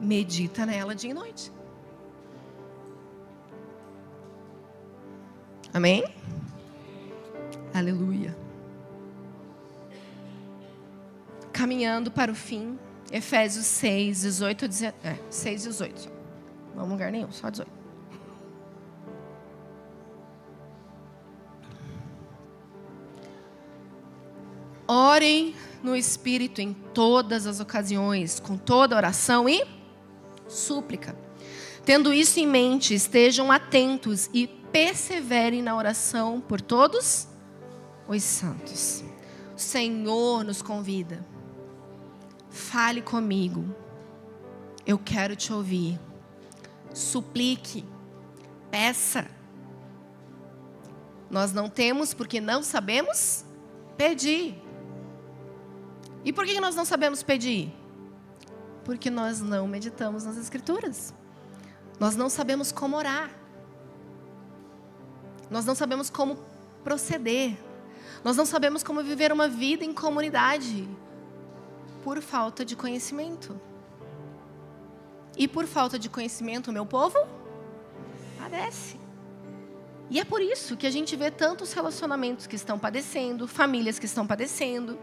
Medita nela dia e noite. Amém? Aleluia. Caminhando para o fim, Efésios 6, 18, 6, 18. Não é um lugar nenhum, só 18. Orem no Espírito em todas as ocasiões, com toda oração e súplica. Tendo isso em mente, estejam atentos e perseverem na oração por todos os santos. O Senhor nos convida. Fale comigo. Eu quero te ouvir. Suplique. Peça. Nós não temos porque não sabemos pedir. E por que nós não sabemos pedir? Porque nós não meditamos nas Escrituras. Nós não sabemos como orar. Nós não sabemos como proceder. Nós não sabemos como viver uma vida em comunidade. Por falta de conhecimento. E por falta de conhecimento, o meu povo padece. E é por isso que a gente vê tantos relacionamentos que estão padecendo, famílias que estão padecendo,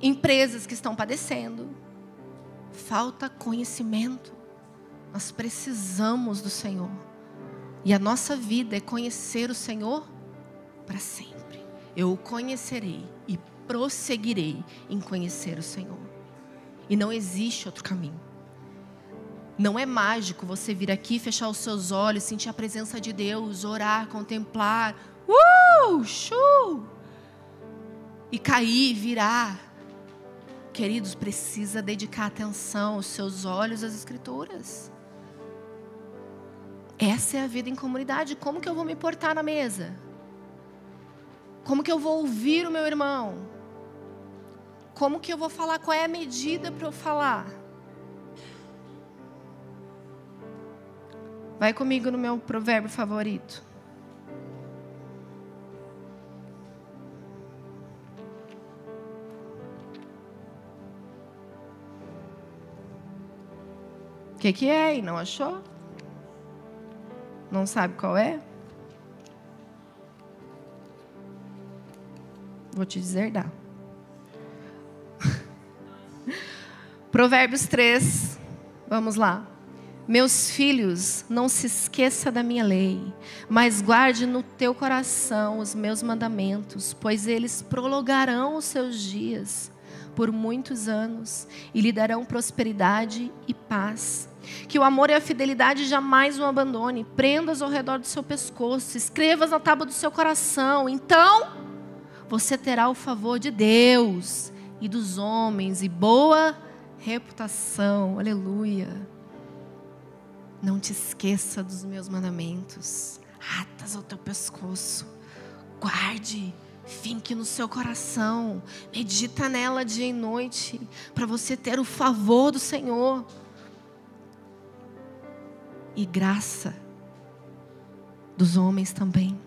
empresas que estão padecendo. Falta conhecimento. Nós precisamos do Senhor. E a nossa vida é conhecer o Senhor para sempre. Eu o conhecerei e prosseguirei em conhecer o Senhor. E não existe outro caminho. Não é mágico você vir aqui, fechar os seus olhos, sentir a presença de Deus, orar, contemplar, e cair, virar. Queridos, precisa dedicar atenção aos seus olhos às Escrituras. Essa é a vida em comunidade. Como que eu vou me portar na mesa? Como que eu vou ouvir o meu irmão? Como que eu vou falar? Qual é a medida para eu falar? Vai comigo no meu provérbio favorito. O que é? E não achou? Não sabe qual é? Vou te deserdar. Provérbios 3. Vamos lá. Meus filhos, não se esqueça da minha lei, mas guarde no teu coração os meus mandamentos, pois eles prolongarão os seus dias por muitos anos e lhe darão prosperidade e paz. Que o amor e a fidelidade jamais o abandone. Prendas ao redor do seu pescoço, escrevas na tábua do seu coração. Então você terá o favor de Deus e dos homens e boa reputação. Aleluia. Não te esqueça dos meus mandamentos. Atas ao teu pescoço. Guarde, finque no seu coração. Medita nela dia e noite, para você ter o favor do Senhor e graça dos homens também.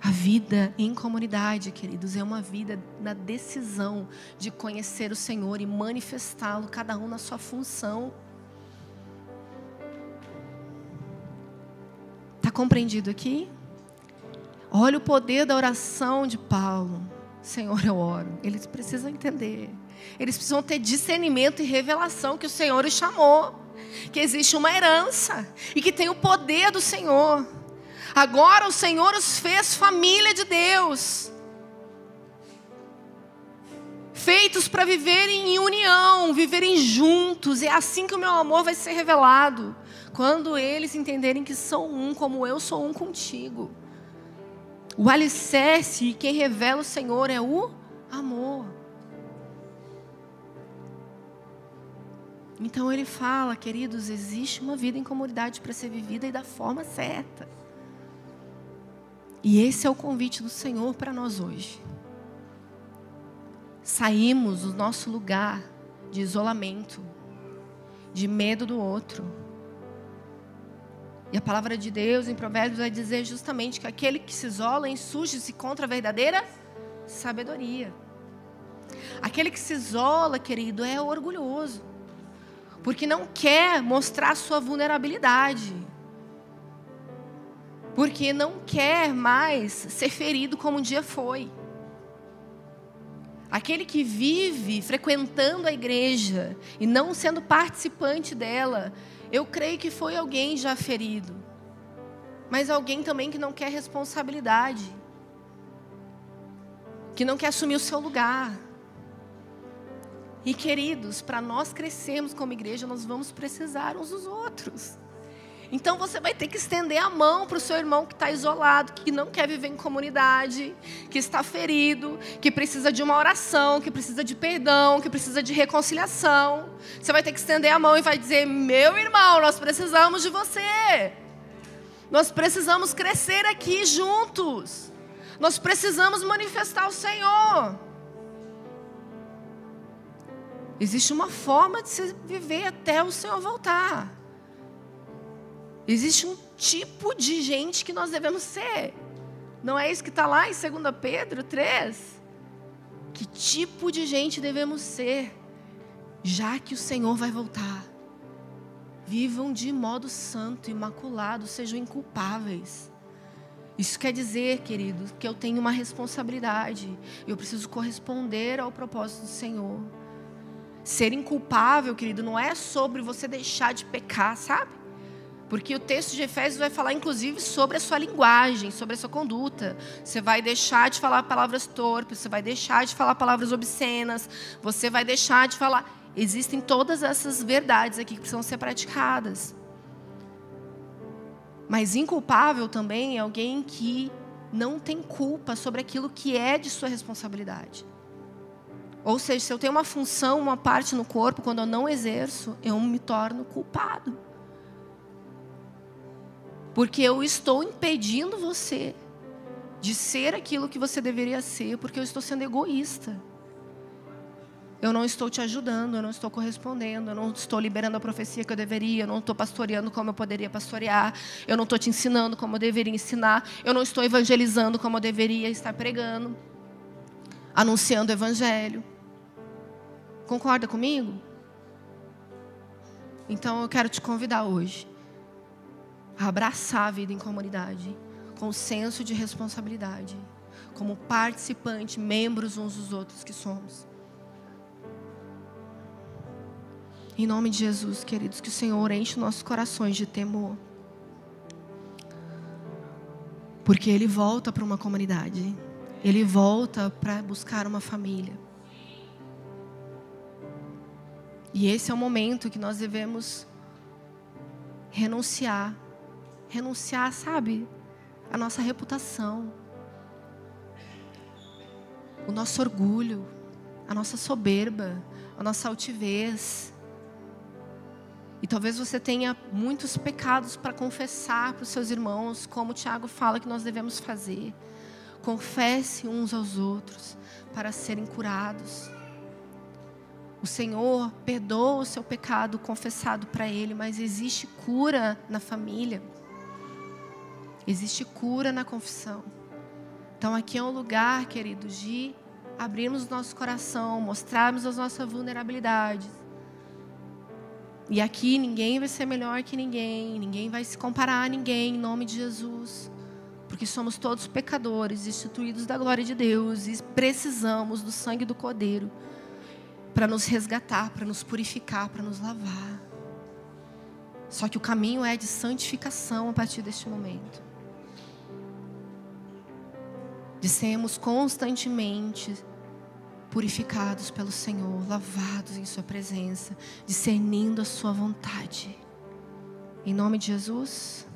A vida em comunidade, queridos, é uma vida na decisão de conhecer o Senhor e manifestá-lo, cada um na sua função. Está compreendido aqui? Olha o poder da oração de Paulo. Senhor, eu oro. Eles precisam entender. Eles precisam ter discernimento e revelação que o Senhor os chamou. Que existe uma herança e que tem o poder do Senhor. Agora o Senhor os fez família de Deus. feitos para viverem em união, viverem juntos. É assim que o meu amor vai ser revelado, quando eles entenderem que são um, como eu sou um contigo. O alicerce, quem revela o Senhor é o amor. Então ele fala, queridos, existe uma vida em comunidade para ser vivida e da forma certa. E esse é o convite do Senhor para nós hoje. Saímos do nosso lugar de isolamento, de medo do outro. E a palavra de Deus em Provérbios vai dizer justamente que aquele que se isola insurge-se contra a verdadeira sabedoria. Aquele que se isola, querido, é orgulhoso, porque não quer mostrar sua vulnerabilidade, porque não quer mais ser ferido como um dia foi. Aquele que vive frequentando a igreja e não sendo participante dela, eu creio que foi alguém já ferido, mas alguém também que não quer responsabilidade, que não quer assumir o seu lugar. E queridos, para nós crescermos como igreja, nós vamos precisar uns dos outros. Então você vai ter que estender a mão para o seu irmão que está isolado, que não quer viver em comunidade, que está ferido, que precisa de uma oração, que precisa de perdão, que precisa de reconciliação. Você vai ter que estender a mão e vai dizer: meu irmão, nós precisamos de você. Nós precisamos crescer aqui juntos. Nós precisamos manifestar o Senhor. Existe uma forma de se viver até o Senhor voltar. Existe um tipo de gente que nós devemos ser. Não é isso que está lá em 2 Pedro 3? Que tipo de gente devemos ser, já que o Senhor vai voltar? Vivam de modo santo, imaculado, sejam inculpáveis. Isso quer dizer, querido, que eu tenho uma responsabilidade. Eu preciso corresponder ao propósito do Senhor. Ser inculpável, querido, não é sobre você deixar de pecar, sabe? Porque o texto de Efésios vai falar, inclusive, sobre a sua linguagem, sobre a sua conduta. Você vai deixar de falar palavras torpes, você vai deixar de falar palavras obscenas, você vai deixar de falar... Existem todas essas verdades aqui que precisam ser praticadas. Mas inculpável também é alguém que não tem culpa sobre aquilo que é de sua responsabilidade. Ou seja, se eu tenho uma função, uma parte no corpo, quando eu não exerço, eu me torno culpado. Porque eu estou impedindo você de ser aquilo que você deveria ser, porque eu estou sendo egoísta. Eu não estou te ajudando, eu não estou correspondendo, eu não estou liberando a profecia que eu deveria, eu não estou pastoreando como eu poderia pastorear, eu não estou te ensinando como eu deveria ensinar, eu não estou evangelizando como eu deveria estar pregando, anunciando o evangelho. Concorda comigo? Então eu quero te convidar hoje a abraçar a vida em comunidade, com senso de responsabilidade, como participante, membros uns dos outros que somos. Em nome de Jesus, queridos, que o Senhor enche nossos corações de temor, porque Ele volta para uma comunidade, Ele volta para buscar uma família. E esse é o momento que nós devemos renunciar. Renunciar, sabe, a nossa reputação, o nosso orgulho, a nossa soberba, a nossa altivez. E talvez você tenha muitos pecados para confessar para os seus irmãos, como o Tiago fala que nós devemos fazer. Confesse uns aos outros para serem curados. O Senhor perdoa o seu pecado confessado para Ele, mas existe cura na família. Existe cura na confissão. Então aqui é um lugar, queridos, de abrirmos nosso coração, mostrarmos as nossas vulnerabilidades. E aqui ninguém vai ser melhor que ninguém, ninguém vai se comparar a ninguém, em nome de Jesus. Porque somos todos pecadores, destituídos da glória de Deus e precisamos do sangue do Cordeiro para nos resgatar, para nos purificar, para nos lavar. Só que o caminho é de santificação a partir deste momento. De sermos constantemente purificados pelo Senhor, lavados em sua presença, discernindo a sua vontade. Em nome de Jesus,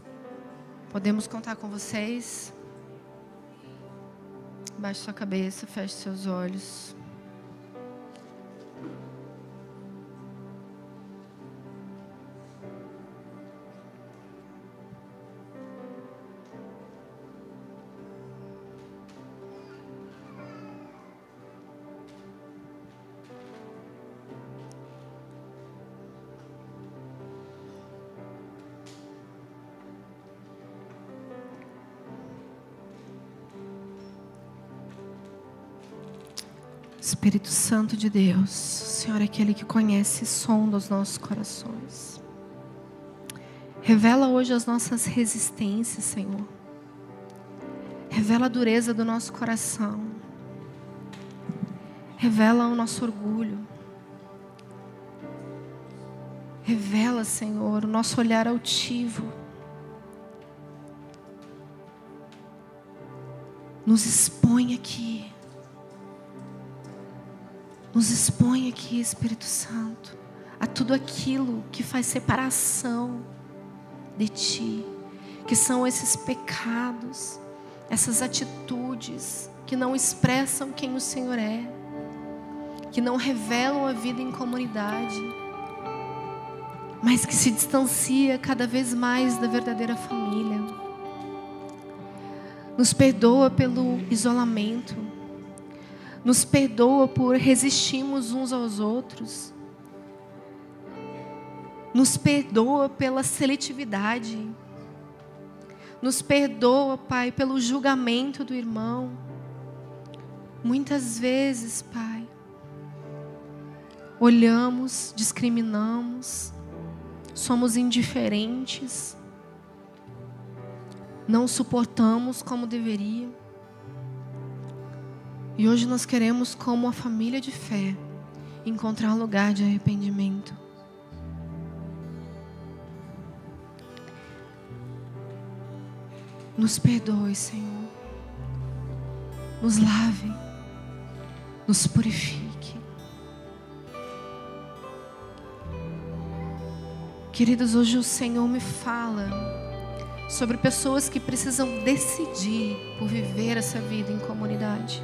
podemos contar com vocês. Baixe sua cabeça, feche seus olhos. Espírito Santo de Deus, Senhor é aquele que conhece e sonda os nossos corações. Revela hoje as nossas resistências, Senhor. Revela a dureza do nosso coração. Revela o nosso orgulho. Revela, Senhor, o nosso olhar altivo. Nos expõe aqui. Nos expõe aqui, Espírito Santo, a tudo aquilo que faz separação de Ti, que são esses pecados, essas atitudes que não expressam quem o Senhor é, que não revelam a vida em comunidade, mas que se distancia cada vez mais da verdadeira família. Nos perdoa pelo isolamento. Nos perdoa por resistirmos uns aos outros. Nos perdoa pela seletividade. Nos perdoa, Pai, pelo julgamento do irmão. Muitas vezes, Pai, olhamos, discriminamos, somos indiferentes, não suportamos como deveria. E hoje nós queremos, como a família de fé, encontrar um lugar de arrependimento. Nos perdoe, Senhor. Nos lave. Nos purifique. Queridos, hoje o Senhor me fala sobre pessoas que precisam decidir por viver essa vida em comunidade.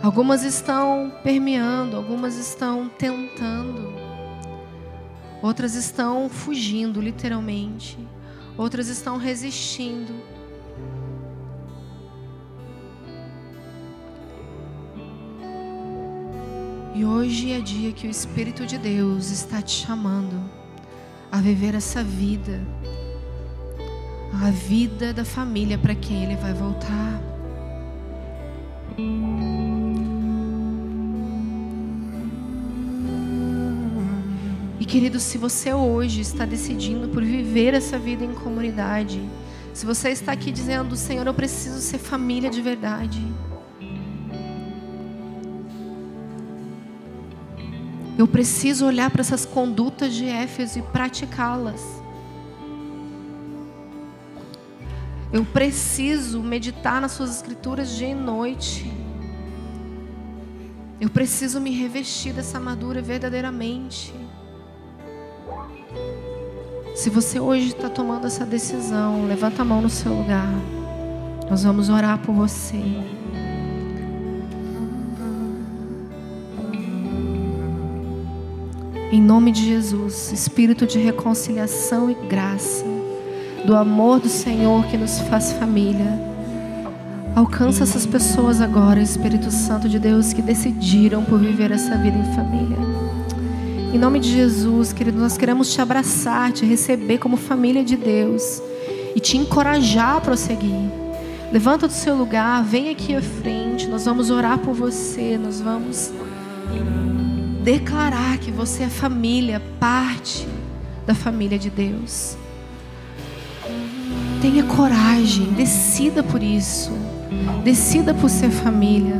Algumas estão permeando, algumas estão tentando, outras estão fugindo, literalmente, outras estão resistindo. E hoje é dia que o Espírito de Deus está te chamando a viver essa vida, a vida da família para quem Ele vai voltar. Querido, se você hoje está decidindo por viver essa vida em comunidade, se você está aqui dizendo, Senhor, eu preciso ser família de verdade, eu preciso olhar para essas condutas de Éfeso e praticá-las, eu preciso meditar nas suas escrituras dia e noite, eu preciso me revestir dessa armadura verdadeiramente. Se você hoje está tomando essa decisão, levanta a mão no seu lugar. Nós vamos orar por você. Em nome de Jesus, Espírito de reconciliação e graça, do amor do Senhor que nos faz família, alcança essas pessoas agora, Espírito Santo de Deus, que decidiram por viver essa vida em família. Em nome de Jesus, querido, nós queremos te abraçar, te receber como família de Deus e te encorajar a prosseguir. Levanta do seu lugar, vem aqui à frente, nós vamos orar por você, nós vamos declarar que você é família, parte da família de Deus. Tenha coragem, decida por isso, decida por ser família.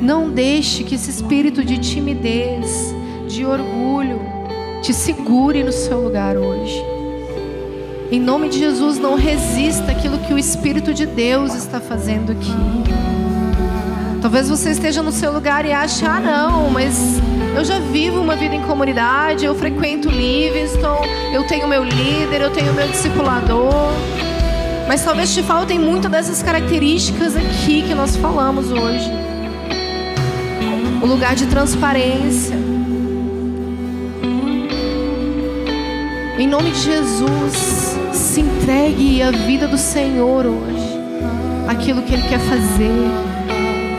Não deixe que esse espírito de timidez, de orgulho, te segure no seu lugar hoje. Em nome de Jesus, não resista àquilo que o Espírito de Deus está fazendo aqui. Talvez você esteja no seu lugar e ache, ah não, mas eu já vivo uma vida em comunidade, eu frequento Livingston, eu tenho meu líder, eu tenho meu discipulador. Mas talvez te faltem muito dessas características aqui que nós falamos hoje. O lugar de transparência. Em nome de Jesus, se entregue à vida do Senhor hoje. Aquilo que Ele quer fazer.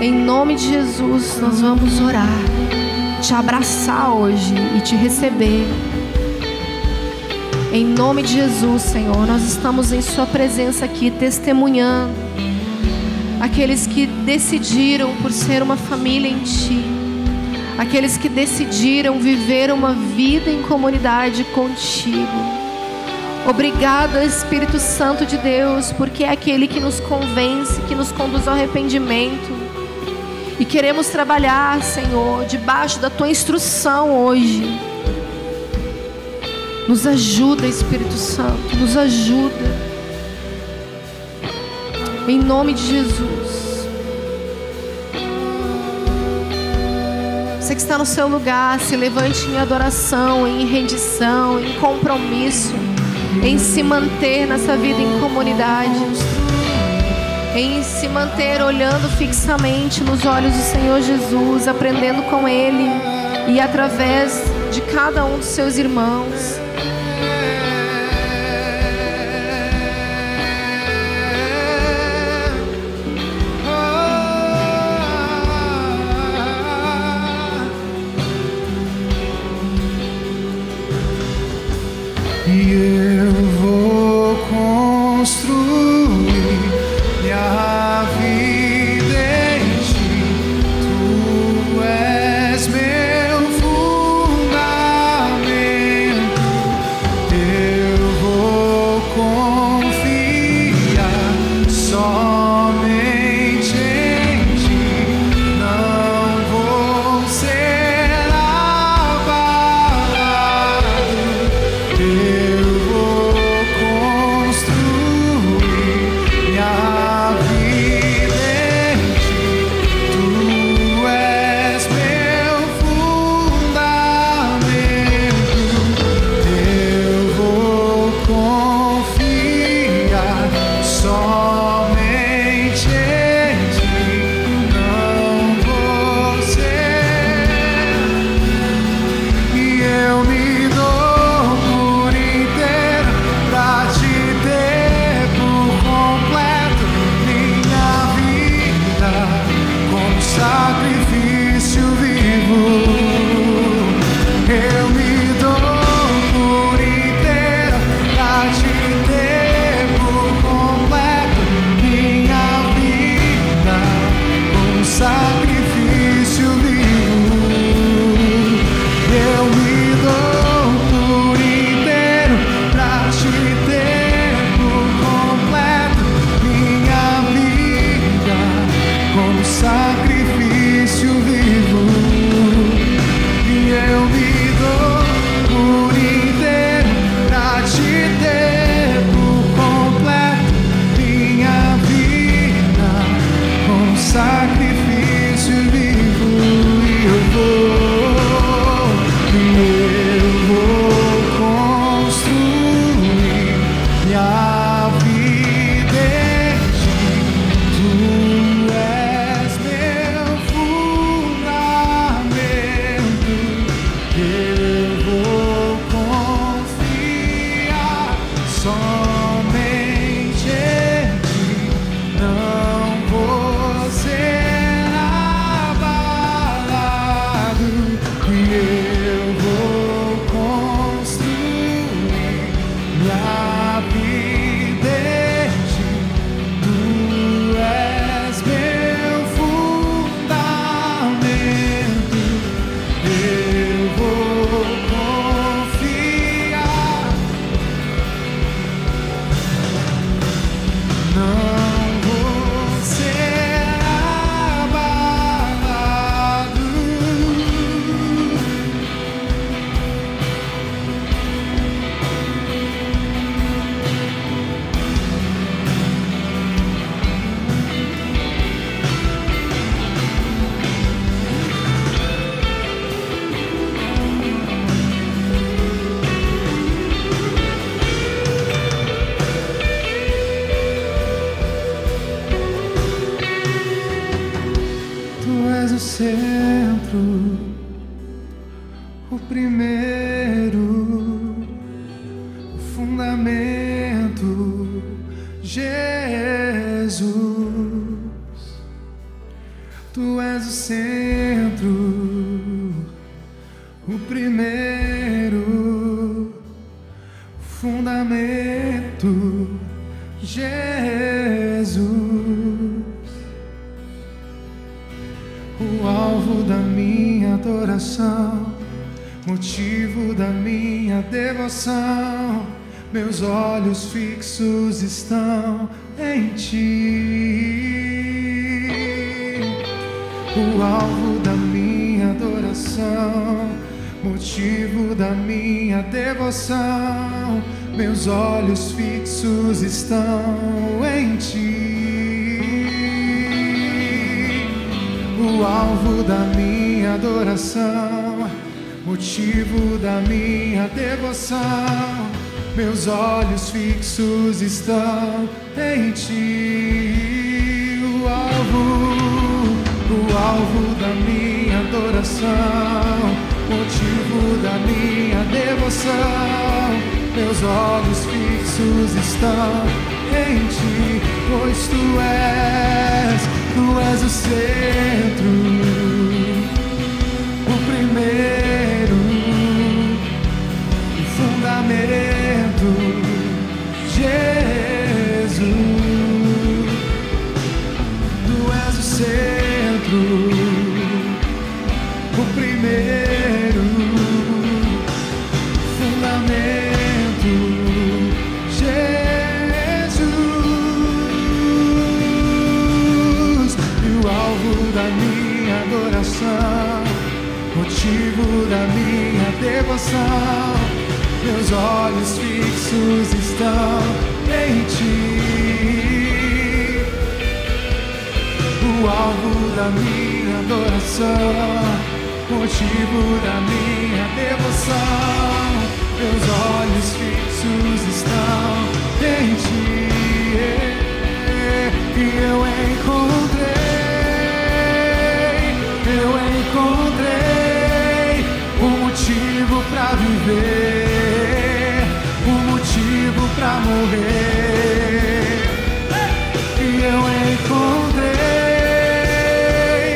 Em nome de Jesus, nós vamos orar. Te abraçar hoje e te receber. Em nome de Jesus, Senhor, nós estamos em Sua presença aqui, testemunhando aqueles que decidiram por ser uma família em Ti, aqueles que decidiram viver uma vida em comunidade contigo. Obrigada, Espírito Santo de Deus, porque é aquele que nos convence, que nos conduz ao arrependimento. E queremos trabalhar, Senhor, debaixo da Tua instrução hoje. Nos ajuda, Espírito Santo, nos ajuda. Em nome de Jesus. Você que está no seu lugar, se levante em adoração, em rendição, em compromisso, em se manter nessa vida em comunidade, em se manter olhando fixamente nos olhos do Senhor Jesus, aprendendo com Ele e através de cada um dos seus irmãos. Eu vou construir minha centro, o primeiro fundamento, Jesus. Tu és o centro, o primeiro fundamento, Jesus. O alvo da minha adoração, motivo da minha devoção, meus olhos fixos estão em Ti. O alvo da minha adoração, motivo da minha devoção, meus olhos fixos estão em Ti. O alvo da minha adoração, motivo da minha devoção, meus olhos fixos estão em Ti. O alvo da minha adoração, motivo da minha devoção, meus olhos fixos estão em Ti, pois Tu és o centro, o primeiro, o fundamento, Jesus. Tu és o centro, o primeiro, o fundamento, motivo da minha devoção, meus olhos fixos estão em Ti. O alvo da minha adoração, motivo da minha devoção, meus olhos fixos estão em Ti. E eu encontrei um motivo pra viver, um motivo pra morrer. E eu encontrei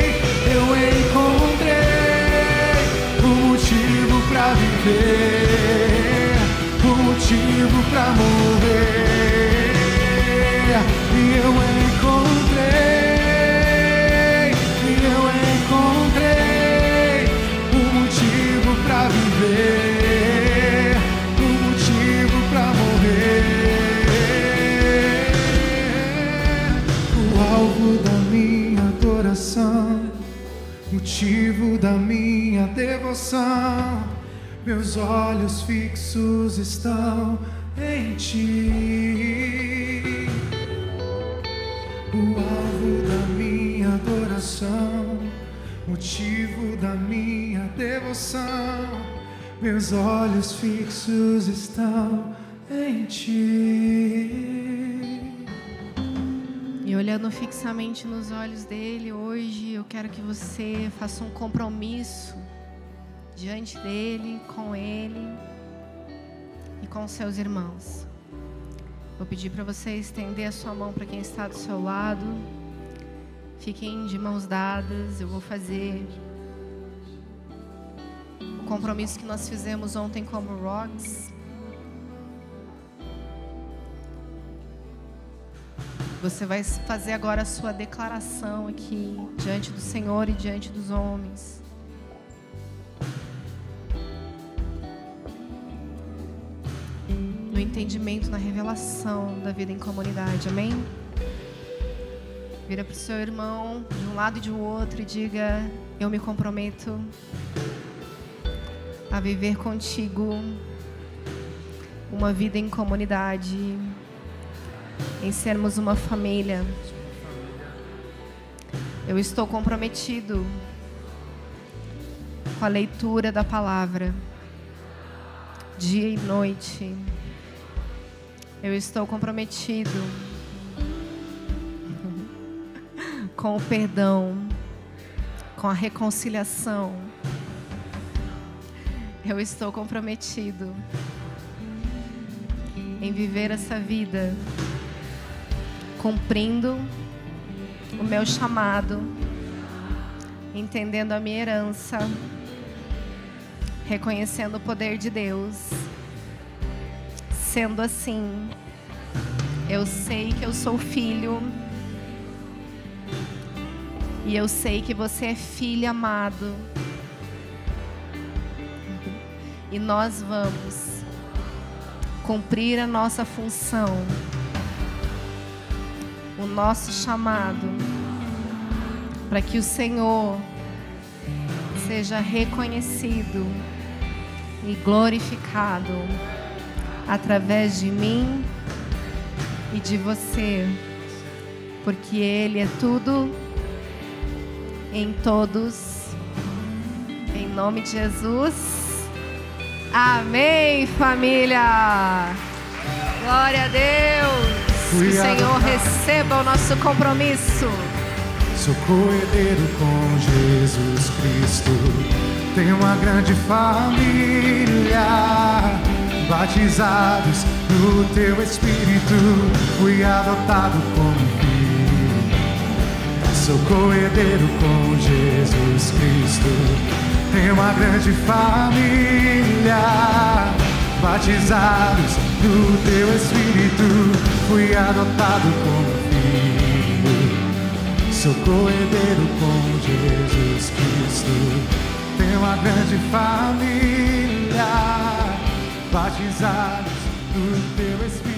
um motivo pra viver, um motivo pra morrer. E eu encontrei um motivo pra viver, um motivo pra morrer. O alvo da minha adoração, motivo da minha devoção, meus olhos fixos estão em Ti. O alvo da minha adoração, motivo da minha devoção, meus olhos fixos estão em Ti. E olhando fixamente nos olhos dele hoje, eu quero que você faça um compromisso diante dele, com ele e com seus irmãos. Vou pedir para você estender a sua mão para quem está do seu lado. Fiquem de mãos dadas. Eu vou fazer o compromisso que nós fizemos ontem como Rocks. Você vai fazer agora a sua declaração aqui diante do Senhor e diante dos homens. No entendimento, na revelação da vida em comunidade, amém? Vira para o seu irmão de um lado e de outro e diga: eu me comprometo a viver contigo uma vida em comunidade, em sermos uma família. Eu estou comprometido com a leitura da palavra, dia e noite. Eu estou comprometido com o perdão. com a reconciliação. Eu estou comprometido em viver essa vida, cumprindo o meu chamado, entendendo a minha herança, reconhecendo o poder de Deus. Sendo assim, eu sei que eu sou filho, e eu sei que você é filho amado, e nós vamos cumprir a nossa função, o nosso chamado, para que o Senhor seja reconhecido e glorificado através de mim e de você, porque Ele é tudo em todos, em nome de Jesus. Amém, família. Glória a Deus. Que o Senhor receba o nosso compromisso. Sou coerdeiro com Jesus Cristo, tenho uma grande família, batizados no teu Espírito, fui adotado como filho. Sou coerdeiro com Jesus Cristo, tenho uma grande família, batizados no teu Espírito, fui adotado como filho. Sou coerdeiro com Jesus Cristo, tenho uma grande família, batizados no teu Espírito.